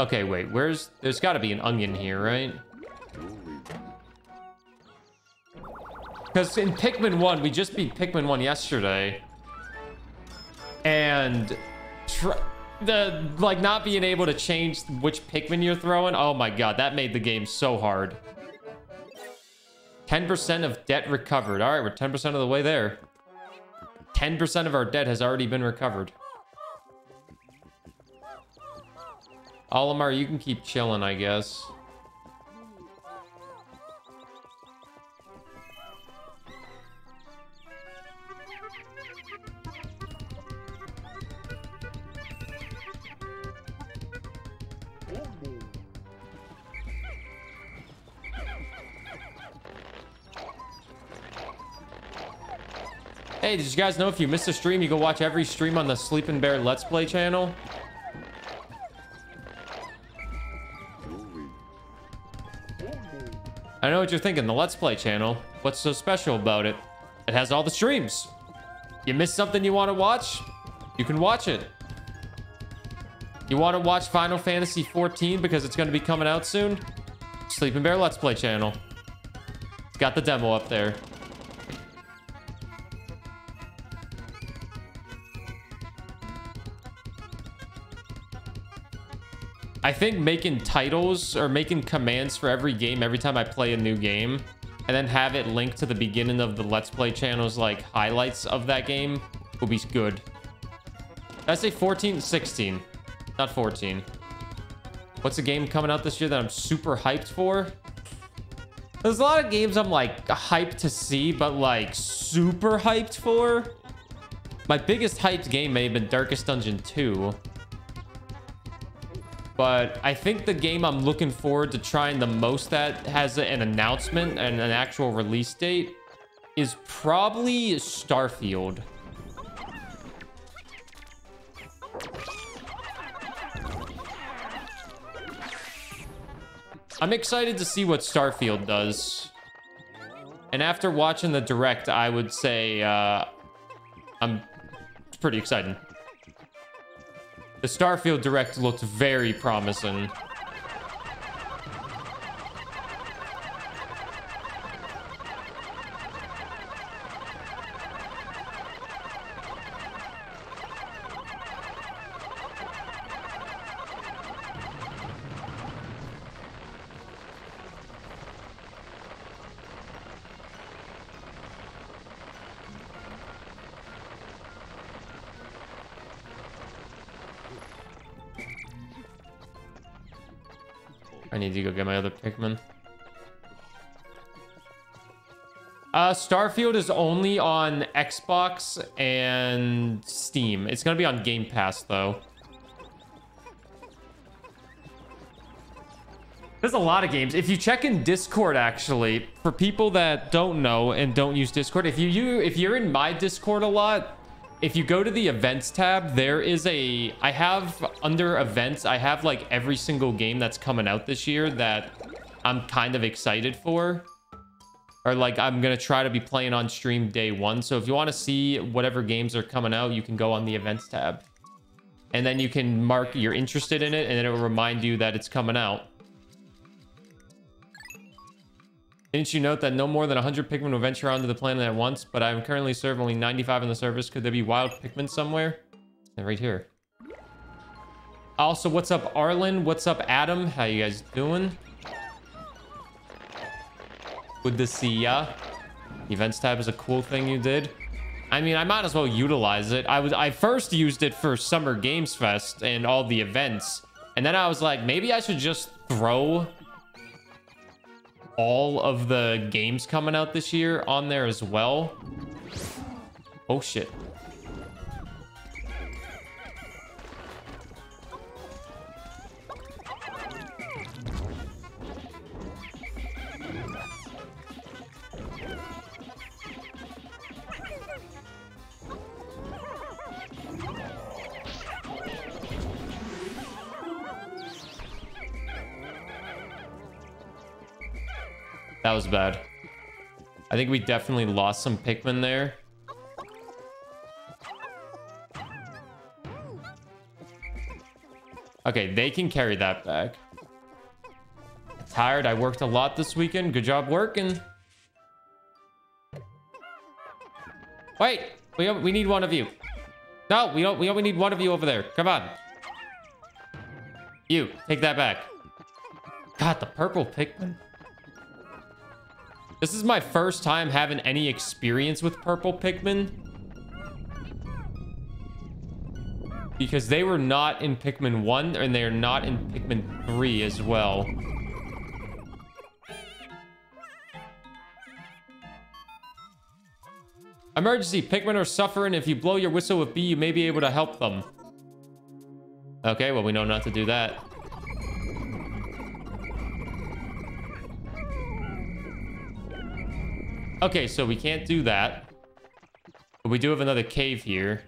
Okay, wait, where's... There's got to be an onion here, right? Because in Pikmin one, we just beat Pikmin one yesterday. And tr the like not being able to change which Pikmin you're throwing. Oh my god, that made the game so hard. ten percent of debt recovered. All right, we're ten percent of the way there. ten percent of our debt has already been recovered. Olimar, you can keep chilling, I guess. Hey, did you guys know if you missed a stream, you can watch every stream on the Sleeping Bear Let's Play channel? I know what you're thinking, the Let's Play channel. What's so special about it? It has all the streams. You miss something you want to watch? You can watch it. You want to watch Final Fantasy fourteen because it's going to be coming out soon? Sleeping Bear Let's Play channel. It's got the demo up there. I think making titles or making commands for every game every time I play a new game and then have it linked to the beginning of the Let's Play channel's like highlights of that game will be good. Did I say fourteen? sixteen. Not fourteen. What's a game coming out this year that I'm super hyped for? There's a lot of games I'm like hyped to see, but like super hyped for. My biggest hyped game may have been Darkest Dungeon two. But I think the game I'm looking forward to trying the most that has an announcement and an actual release date is probably Starfield. I'm excited to see what Starfield does. And after watching the direct, I would say uh, I'm pretty excited. The Starfield direct looked very promising. I need to go get my other Pikmin. Uh, Starfield is only on Xbox and Steam. It's going to be on Game Pass, though. There's a lot of games. If you check in Discord, actually, for people that don't know and don't use Discord, if you, you if you're in my Discord a lot, if you go to the events tab, there is a... I have, under events, I have like every single game that's coming out this year that I'm kind of excited for. Or like I'm going to try to be playing on stream day one. So if you want to see whatever games are coming out, you can go on the events tab. And then you can mark you're interested in it, and then it will remind you that it's coming out. Didn't you note that no more than one hundred Pikmin will venture onto the planet at once, but I'm currently serving only ninety-five in the service. Could there be wild Pikmin somewhere? They're right here. Also, what's up, Arlen? What's up, Adam? How you guys doing? Good to see ya. Events tab is a cool thing you did. I mean, I might as well utilize it. I was I first used it for Summer Games Fest and all the events, and then I was like, maybe I should just throw all of the games coming out this year on there as well. Oh shit. That was bad. I think we definitely lost some Pikmin there. Okay, they can carry that back. Tired. I worked a lot this weekend. Good job working. Wait, we have, we need one of you. No, we don't. We only need one of you over there. Come on. You take that back. God, the purple Pikmin. This is my first time having any experience with purple Pikmin. Because they were not in Pikmin one, and they are not in Pikmin three as well. Emergency. Pikmin are suffering. If you blow your whistle with B, you may be able to help them. Okay, well, we know not to do that. Okay, so we can't do that. But we do have another cave here.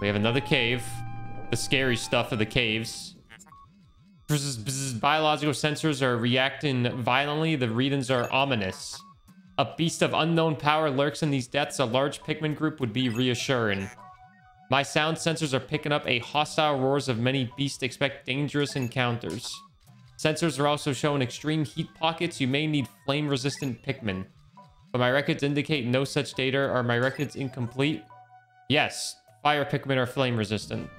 We have another cave. The scary stuff of the caves. Biological sensors are reacting violently. The readings are ominous. A beast of unknown power lurks in these depths. A large Pikmin group would be reassuring. My sound sensors are picking up a hostile roars of many beasts. Expect dangerous encounters. Sensors are also showing extreme heat pockets. You may need flame-resistant Pikmin. But my records indicate no such data. Are my records incomplete? Yes. Fire Pikmin are flame-resistant.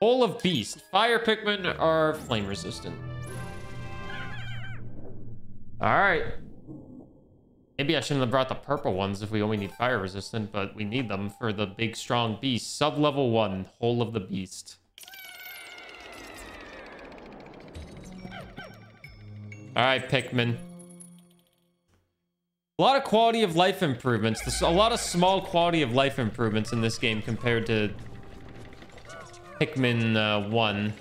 Bowl of Beast. Fire Pikmin are flame-resistant. Alright. Maybe I shouldn't have brought the purple ones if we only need fire resistant, but we need them for the big strong beast. Sub-level one, Hole of the Beast. Alright, Pikmin. A lot of quality of life improvements. There's a lot of small quality of life improvements in this game compared to Pikmin uh, one.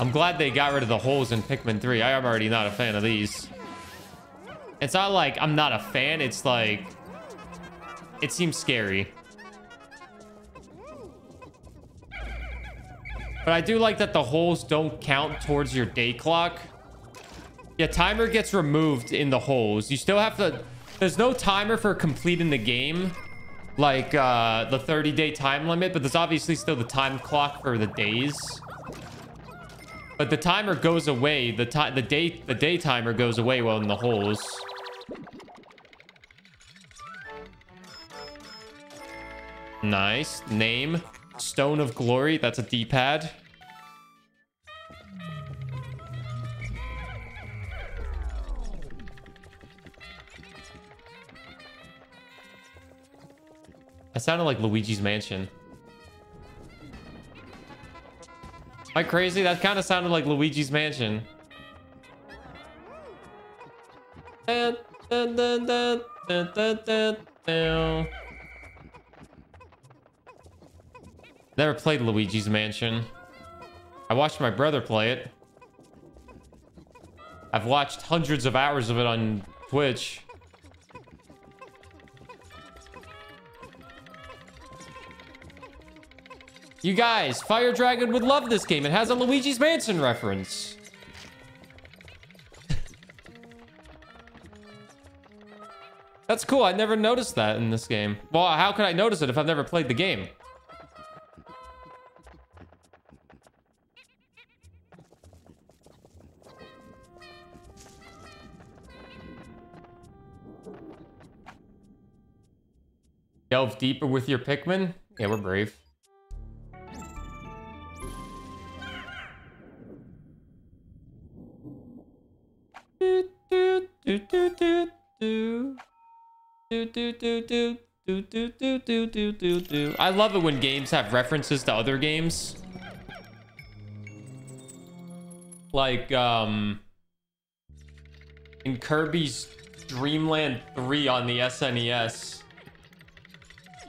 I'm glad they got rid of the holes in Pikmin three. I am already not a fan of these. It's not like I'm not a fan. It's like... it seems scary. But I do like that the holes don't count towards your day clock. Yeah, timer gets removed in the holes. You still have to... there's no timer for completing the game. Like uh, the thirty day time limit. But there's obviously still the time clock for the days. But the timer goes away. The time, the day, the day timer goes away while in the holes. Nice name, Stone of Glory. That's a D-pad. That sounded like Luigi's Mansion. Am I crazy? That kind of sounded like Luigi's Mansion. Dun, dun, dun, dun, dun, dun, dun, dun. Never played Luigi's Mansion. I watched my brother play it. I've watched hundreds of hours of it on Twitch. You guys, Fire Dragon would love this game. It has a Luigi's Mansion reference. That's cool. I never noticed that in this game. Well, how could I notice it if I've never played the game? Delve deeper with your Pikmin? Yeah, we're brave. Do do do do do do do do do do do do do do do. I love it when games have references to other games. Like um in Kirby's Dreamland three on the S N E S.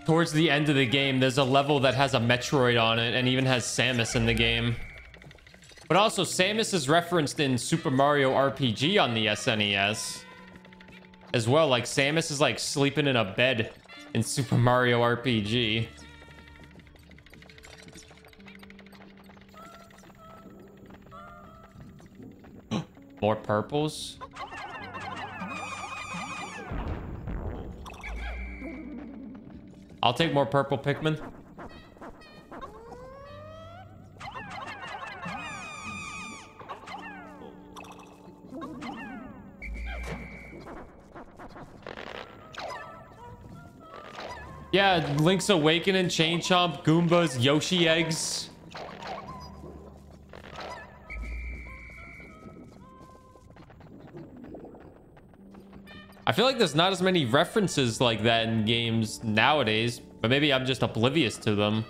Towards the end of the game, there's a level that has a Metroid on it and even has Samus in the game. But also, Samus is referenced in Super Mario R P G on the S N E S. As well, like, Samus is, like, sleeping in a bed in Super Mario R P G. More purples? I'll take more purple Pikmin. Yeah, Link's Awakening, Chain Chomp, Goombas, Yoshi Eggs. I feel like there's not as many references like that in games nowadays, but maybe I'm just oblivious to them.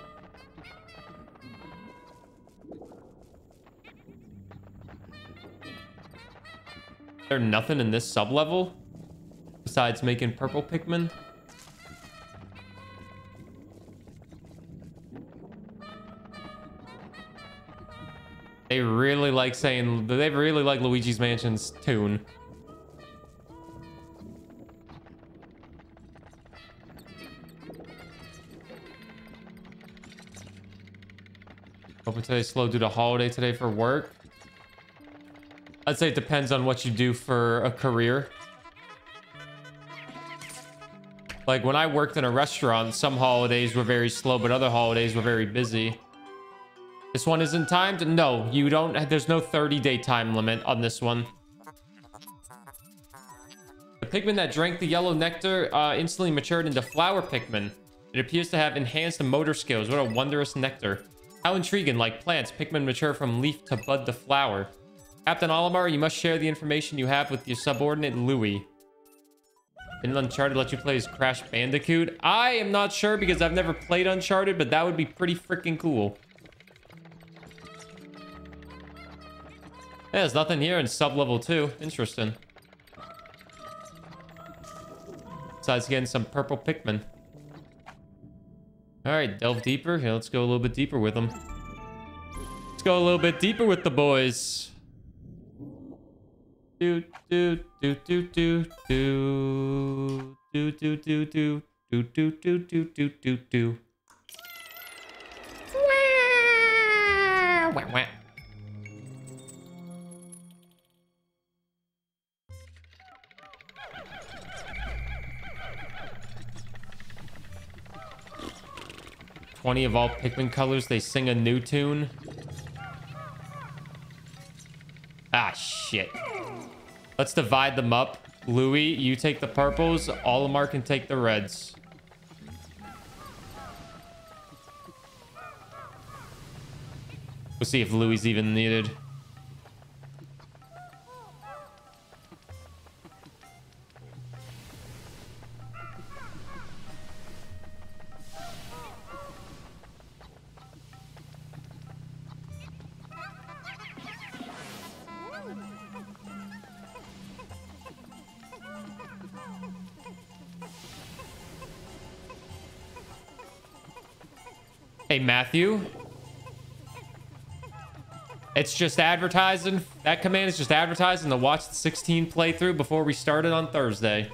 There's nothing in this sublevel besides making purple Pikmin. They really like saying, they really like Luigi's Mansion's tune. Open today slow due to holiday today for work. I'd say it depends on what you do for a career. Like when I worked in a restaurant, some holidays were very slow, but other holidays were very busy. This one isn't timed? No, you don't. There's no thirty day time limit on this one. The Pikmin that drank the yellow nectar uh, instantly matured into flower Pikmin. It appears to have enhanced motor skills. What a wondrous nectar. How intriguing. Like plants, Pikmin mature from leaf to bud to flower. Captain Olimar, you must share the information you have with your subordinate, Louie. Didn't Uncharted let you play as Crash Bandicoot? I am not sure because I've never played Uncharted, but that would be pretty freaking cool. Yeah, there's nothing here in sub-level two. Interesting. Besides getting some purple Pikmin. Alright, delve deeper. Here, let's go a little bit deeper with them. Let's go a little bit deeper with the boys. Do do do do do do do do do do do do do do do do do. Wah wah wah. twenty of all Pikmin colors, they sing a new tune. Ah, shit. Let's divide them up. Louie, you take the purples. Olimar can take the reds. We'll see if Louie's even needed. Hey, Matthew. It's just advertising. That command is just advertising to watch the sixteen playthrough before we start it on Thursday.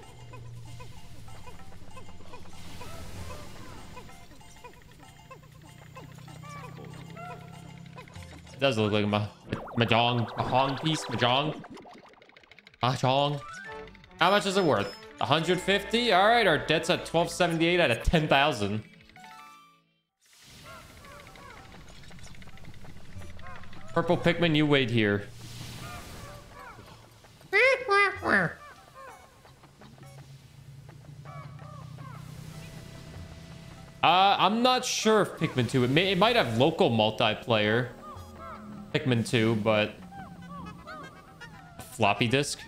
It does look like my mahjong, mahjong piece, mahjong, mahjong. How much is it worth? one hundred fifty. All right, our debt's at twelve seventy-eight out of ten thousand. Purple Pikmin, you wait here. Uh, I'm not sure if Pikmin two, it, may, it might have local multiplayer. Pikmin two, but a floppy disk.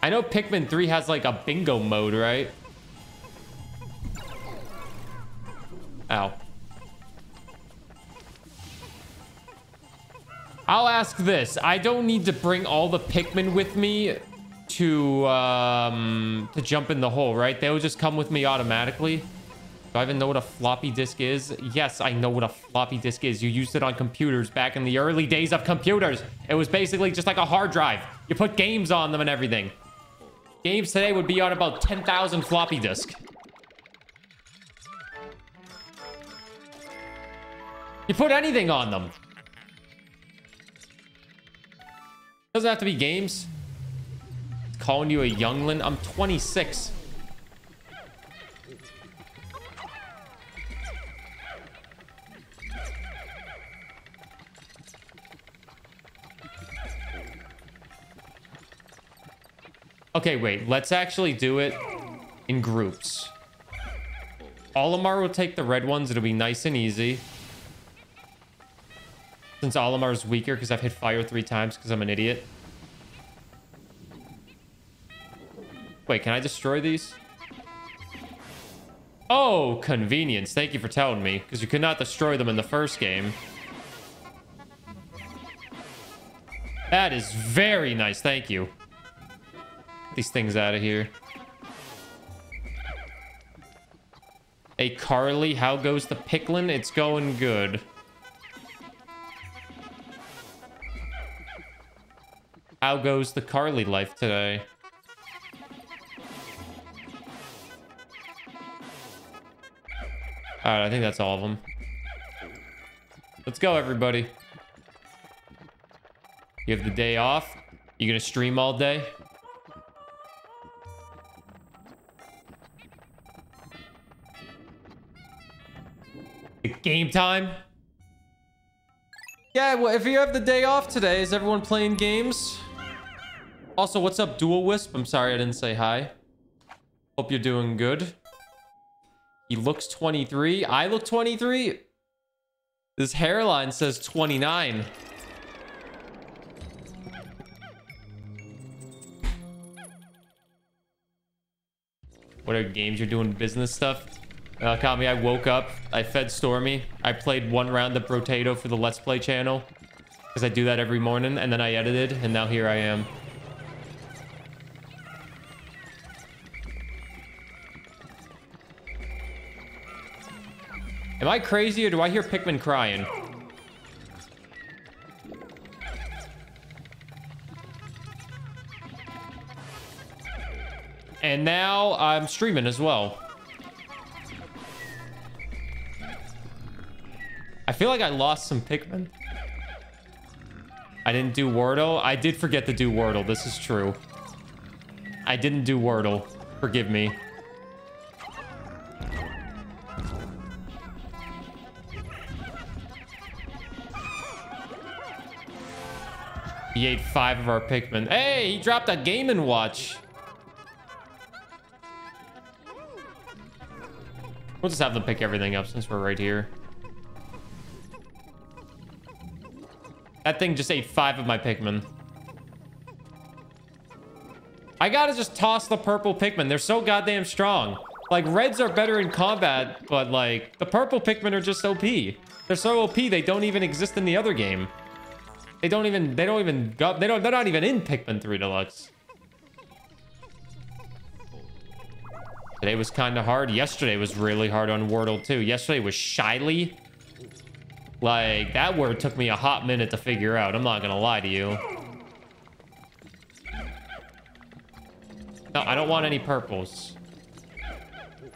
I know Pikmin three has like a bingo mode, right? Ow. I'll ask this. I don't need to bring all the Pikmin with me to um, to jump in the hole, right? They will just come with me automatically. Do I even know what a floppy disk is? Yes, I know what a floppy disk is. You used it on computers back in the early days of computers. It was basically just like a hard drive. You put games on them and everything. Games today would be on about ten thousand floppy disks. You put anything on them. Doesn't have to be games. Calling you a youngling. I'm twenty-six. Okay, wait. Let's actually do it in groups. Olimar will take the red ones. It'll be nice and easy. Since Olimar's weaker because I've hit fire three times because I'm an idiot. Wait, can I destroy these? Oh, convenience. Thank you for telling me, because you could not destroy them in the first game. That is very nice. Thank you. Get these things out of here. Hey, Carly, how goes the Piklin? It's going good. How goes the Carly life today? All right, I think that's all of them. Let's go, everybody. You have the day off. You gonna stream all day? It's game time? Yeah, well, if you have the day off today, is everyone playing games? Also, what's up, Dual Wisp? I'm sorry I didn't say hi. Hope you're doing good. He looks twenty-three. I look twenty-three. This hairline says twenty-nine. What are games you're doing? Business stuff? Uh, Kami, I woke up. I fed Stormy. I played one round of Potato for the Let's Play channel. Because I do that every morning. And then I edited. And now here I am. Am I crazy or do I hear Pikmin crying? And now I'm streaming as well. I feel like I lost some Pikmin. I didn't do Wordle. I did forget to do Wordle. This is true. I didn't do Wordle. Forgive me. He ate five of our Pikmin. Hey, he dropped a Game and Watch. We'll just have them pick everything up since we're right here. That thing just ate five of my Pikmin. I gotta just toss the purple Pikmin. They're so goddamn strong. Like, reds are better in combat, but, like, the purple Pikmin are just O P. They're so O P, they don't even exist in the other game. They don't even, they don't even, go, they don't, they're not even in Pikmin three Deluxe. Today was kind of hard. Yesterday was really hard on Wordle too. Yesterday was shyly. Like, that word took me a hot minute to figure out. I'm not going to lie to you. No, I don't want any purples.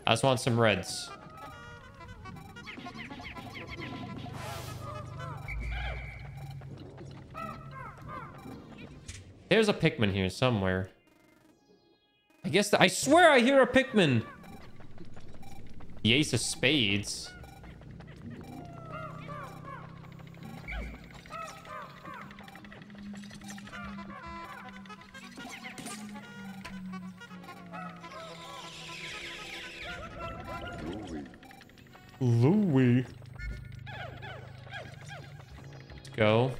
I just want some reds. There's a Pikmin here somewhere. I guess the, I swear I hear a Pikmin. The Ace of Spades. Louie. Let's go.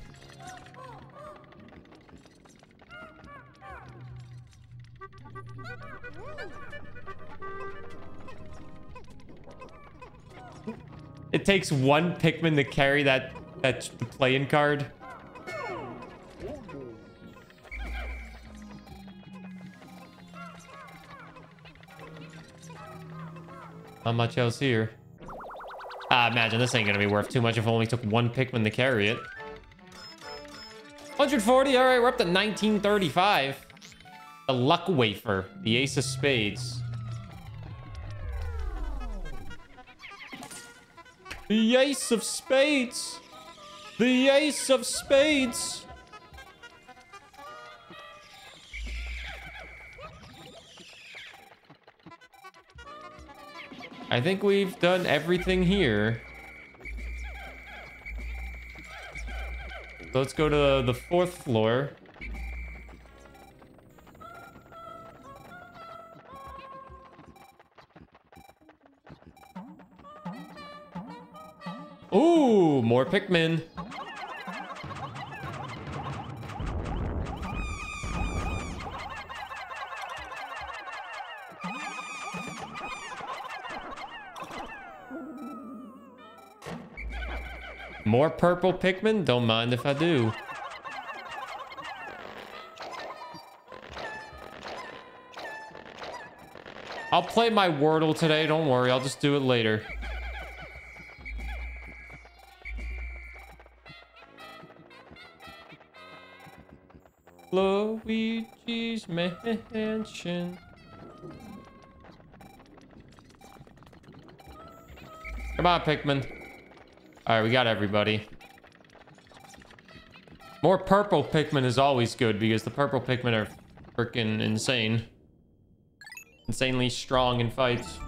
It takes one Pikmin to carry that that the play-in card. Not much else here. Ah, imagine this ain't gonna be worth too much if it only took one Pikmin to carry it. one hundred forty. All right, we're up to nineteen thirty-five. The Luck Wafer, the Ace of Spades. The Ace of Spades! The Ace of Spades! I think we've done everything here. Let's go to the fourth floor. Ooh, more Pikmin. More purple Pikmin? Don't mind if I do. I'll play my Wordle today, don't worry, I'll just do it later. Luigi's Mansion. Come on, Pikmin. Alright, we got everybody. More purple Pikmin is always good because the purple Pikmin are freaking insane. Insanely strong in fights.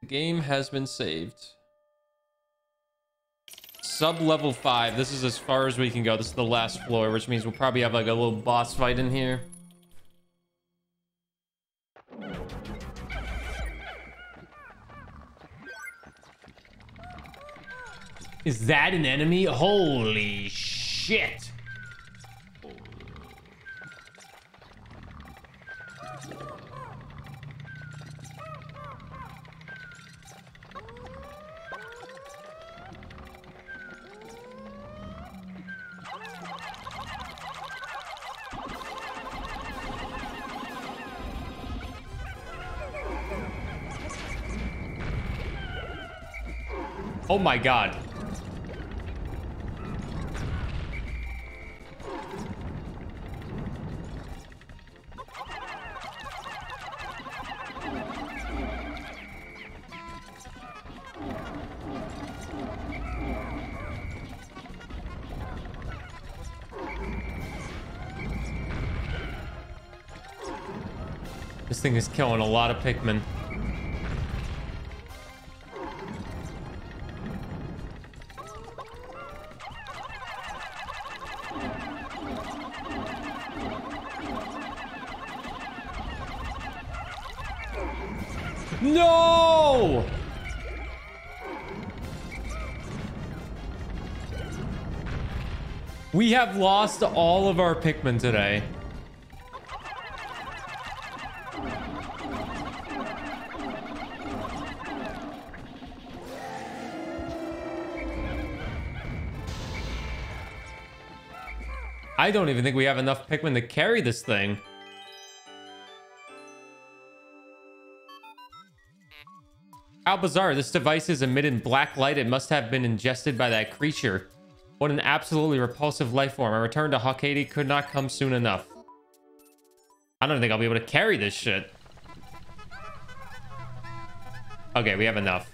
The game has been saved. Sub level five. This is as far as we can go. This is the last floor, which means we'll probably have like a little boss fight in here. Is that an enemy? Holy shit. Oh my God. This thing is killing a lot of Pikmin. No! We have lost all of our Pikmin today. I don't even think we have enough Pikmin to carry this thing. How bizarre. This device is emitting black light. It must have been ingested by that creature. What an absolutely repulsive life form. A return to Hocotate could not come soon enough. I don't think I'll be able to carry this shit. Okay, we have enough.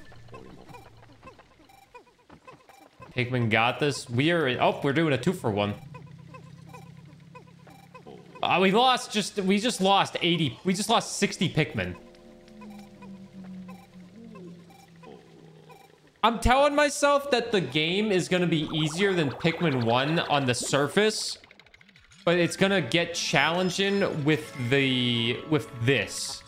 Pikmin got this. We are... Oh, we're doing a two for one. Uh, we lost just, we just lost eighty, we just lost sixty Pikmin. I'm telling myself that the game is going to be easier than Pikmin one on the surface, but it's going to get challenging with the, with this.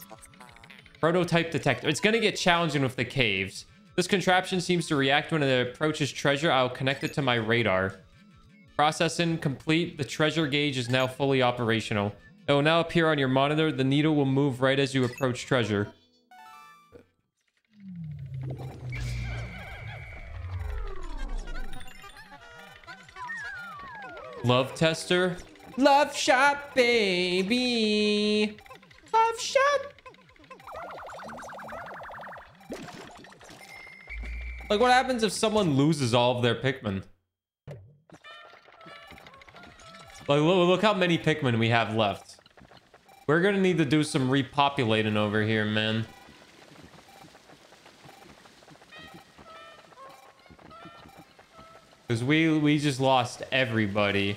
Prototype Detector. It's going to get challenging with the caves. This contraption seems to react when it approaches treasure. I'll connect it to my radar. Processing complete. The treasure gauge is now fully operational. It will now appear on your monitor. The needle will move right as you approach treasure. Love tester. Love shot, baby. Love shot. Like, what happens if someone loses all of their Pikmin? Like, look how many Pikmin we have left. We're gonna need to do some repopulating over here, man. Because we, we just lost everybody.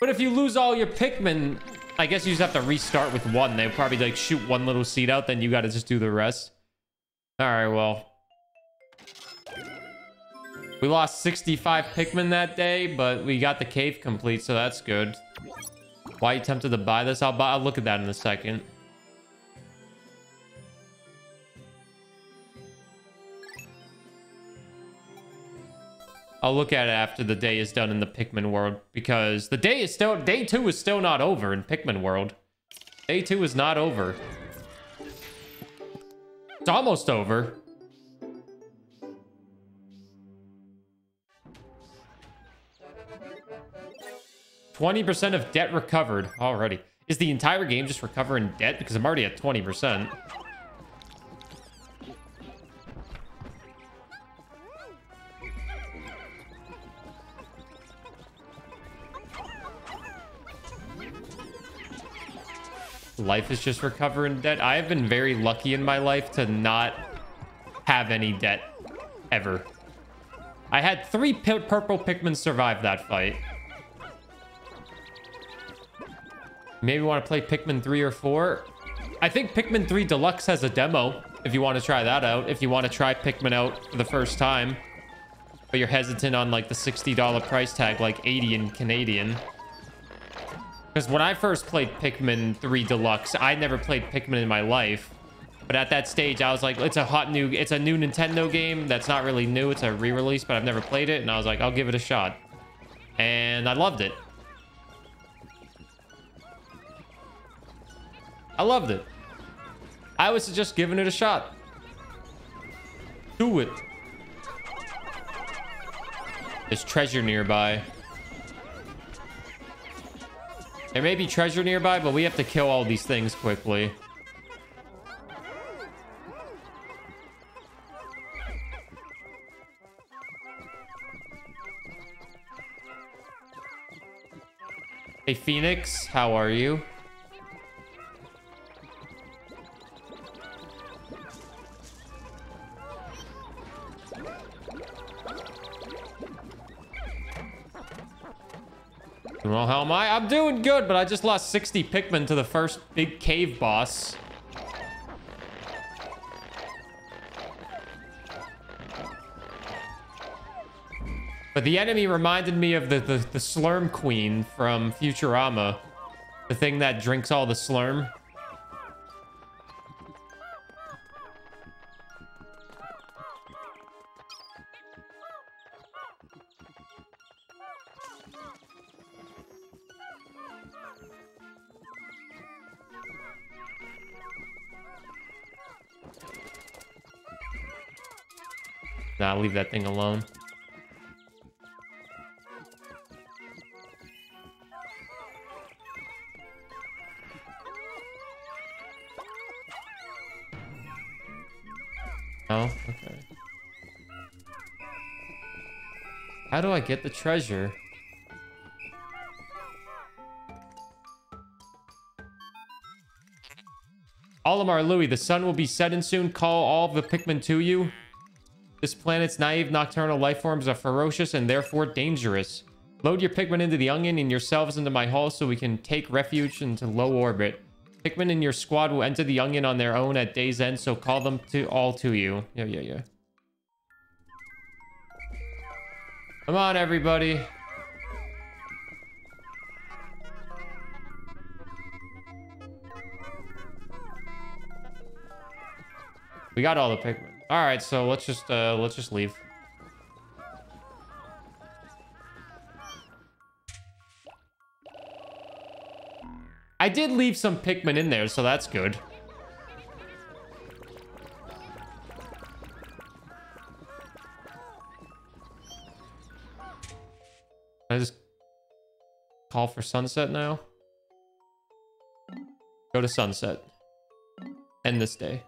But if you lose all your Pikmin, I guess you just have to restart with one. They probably, like, shoot one little seed out, then you gotta just do the rest. Alright, well... We lost sixty-five Pikmin that day, but we got the cave complete, so that's good. Why are you tempted to buy this? I'll, buy, I'll look at that in a second. I'll look at it after the day is done in the Pikmin world, because the day is still, day two is still not over in Pikmin world. Day two is not over. It's almost over. twenty percent of debt recovered already. Is the entire game just recovering debt? Because I'm already at twenty percent. Life is just recovering debt. I have been very lucky in my life to not have any debt ever. I had three pi- purple Pikmin survive that fight. Maybe want to play Pikmin three or four. I think Pikmin three Deluxe has a demo if you want to try that out. If you want to try Pikmin out for the first time, but you're hesitant on like the sixty dollar price tag, like eighty in Canadian. Because when I first played Pikmin three Deluxe, I never played Pikmin in my life. But at that stage, I was like, it's a hot new, it's a new Nintendo game that's not really new. It's a re-release, but I've never played it. And I was like, I'll give it a shot. And I loved it. I loved it. I was just giving it a shot. Do it. There's treasure nearby. There may be treasure nearby, but we have to kill all these things quickly. Hey, Phoenix, how are you? Well, how am I? I'm doing good, but I just lost sixty Pikmin to the first big cave boss. But the enemy reminded me of the, the, the Slurm Queen from Futurama. The thing that drinks all the slurm. Nah, leave that thing alone. Oh, okay. How do I get the treasure? Olimar, Louie, the sun will be setting soon. Call all of the Pikmin to you. This planet's naive nocturnal life forms are ferocious and therefore dangerous. Load your Pikmin into the onion and yourselves into my hull so we can take refuge into low orbit. Pikmin in your squad will enter the onion on their own at day's end, so call them to all to you. Yeah, yeah, yeah. Come on, everybody. We got all the Pikmin. All right, so let's just uh, let's just leave. I did leave some Pikmin in there, so that's good. Can I just call for sunset now? Go to sunset. End this day.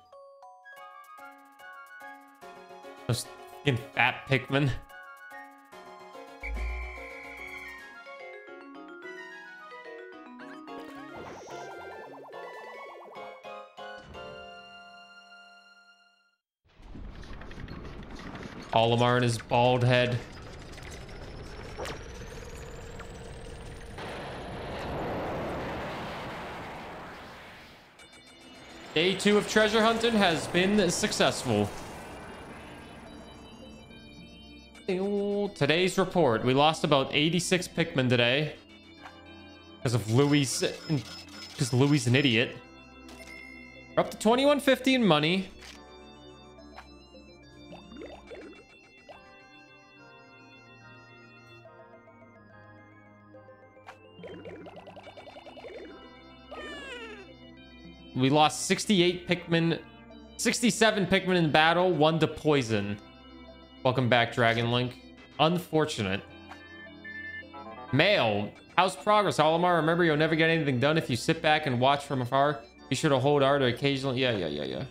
Those fucking fat Pikmin. Olimar and his bald head. Day two of treasure hunting has been successful. Today's report. We lost about eighty-six Pikmin today. Because of Louie's... Because Louie's an idiot. We're up to twenty-one fifty in money. We lost sixty-eight Pikmin... sixty-seven Pikmin in battle, one to poison. Welcome back, Dragon Link. Unfortunate. Mail. How's progress, Olimar? Remember, you'll never get anything done if you sit back and watch from afar. Be sure to hold R to occasionally... Yeah, yeah, yeah, yeah.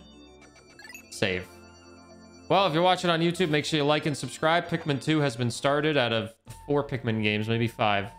Save. Well, if you're watching on YouTube, make sure you like and subscribe. Pikmin two has been started out of four Pikmin games, maybe five.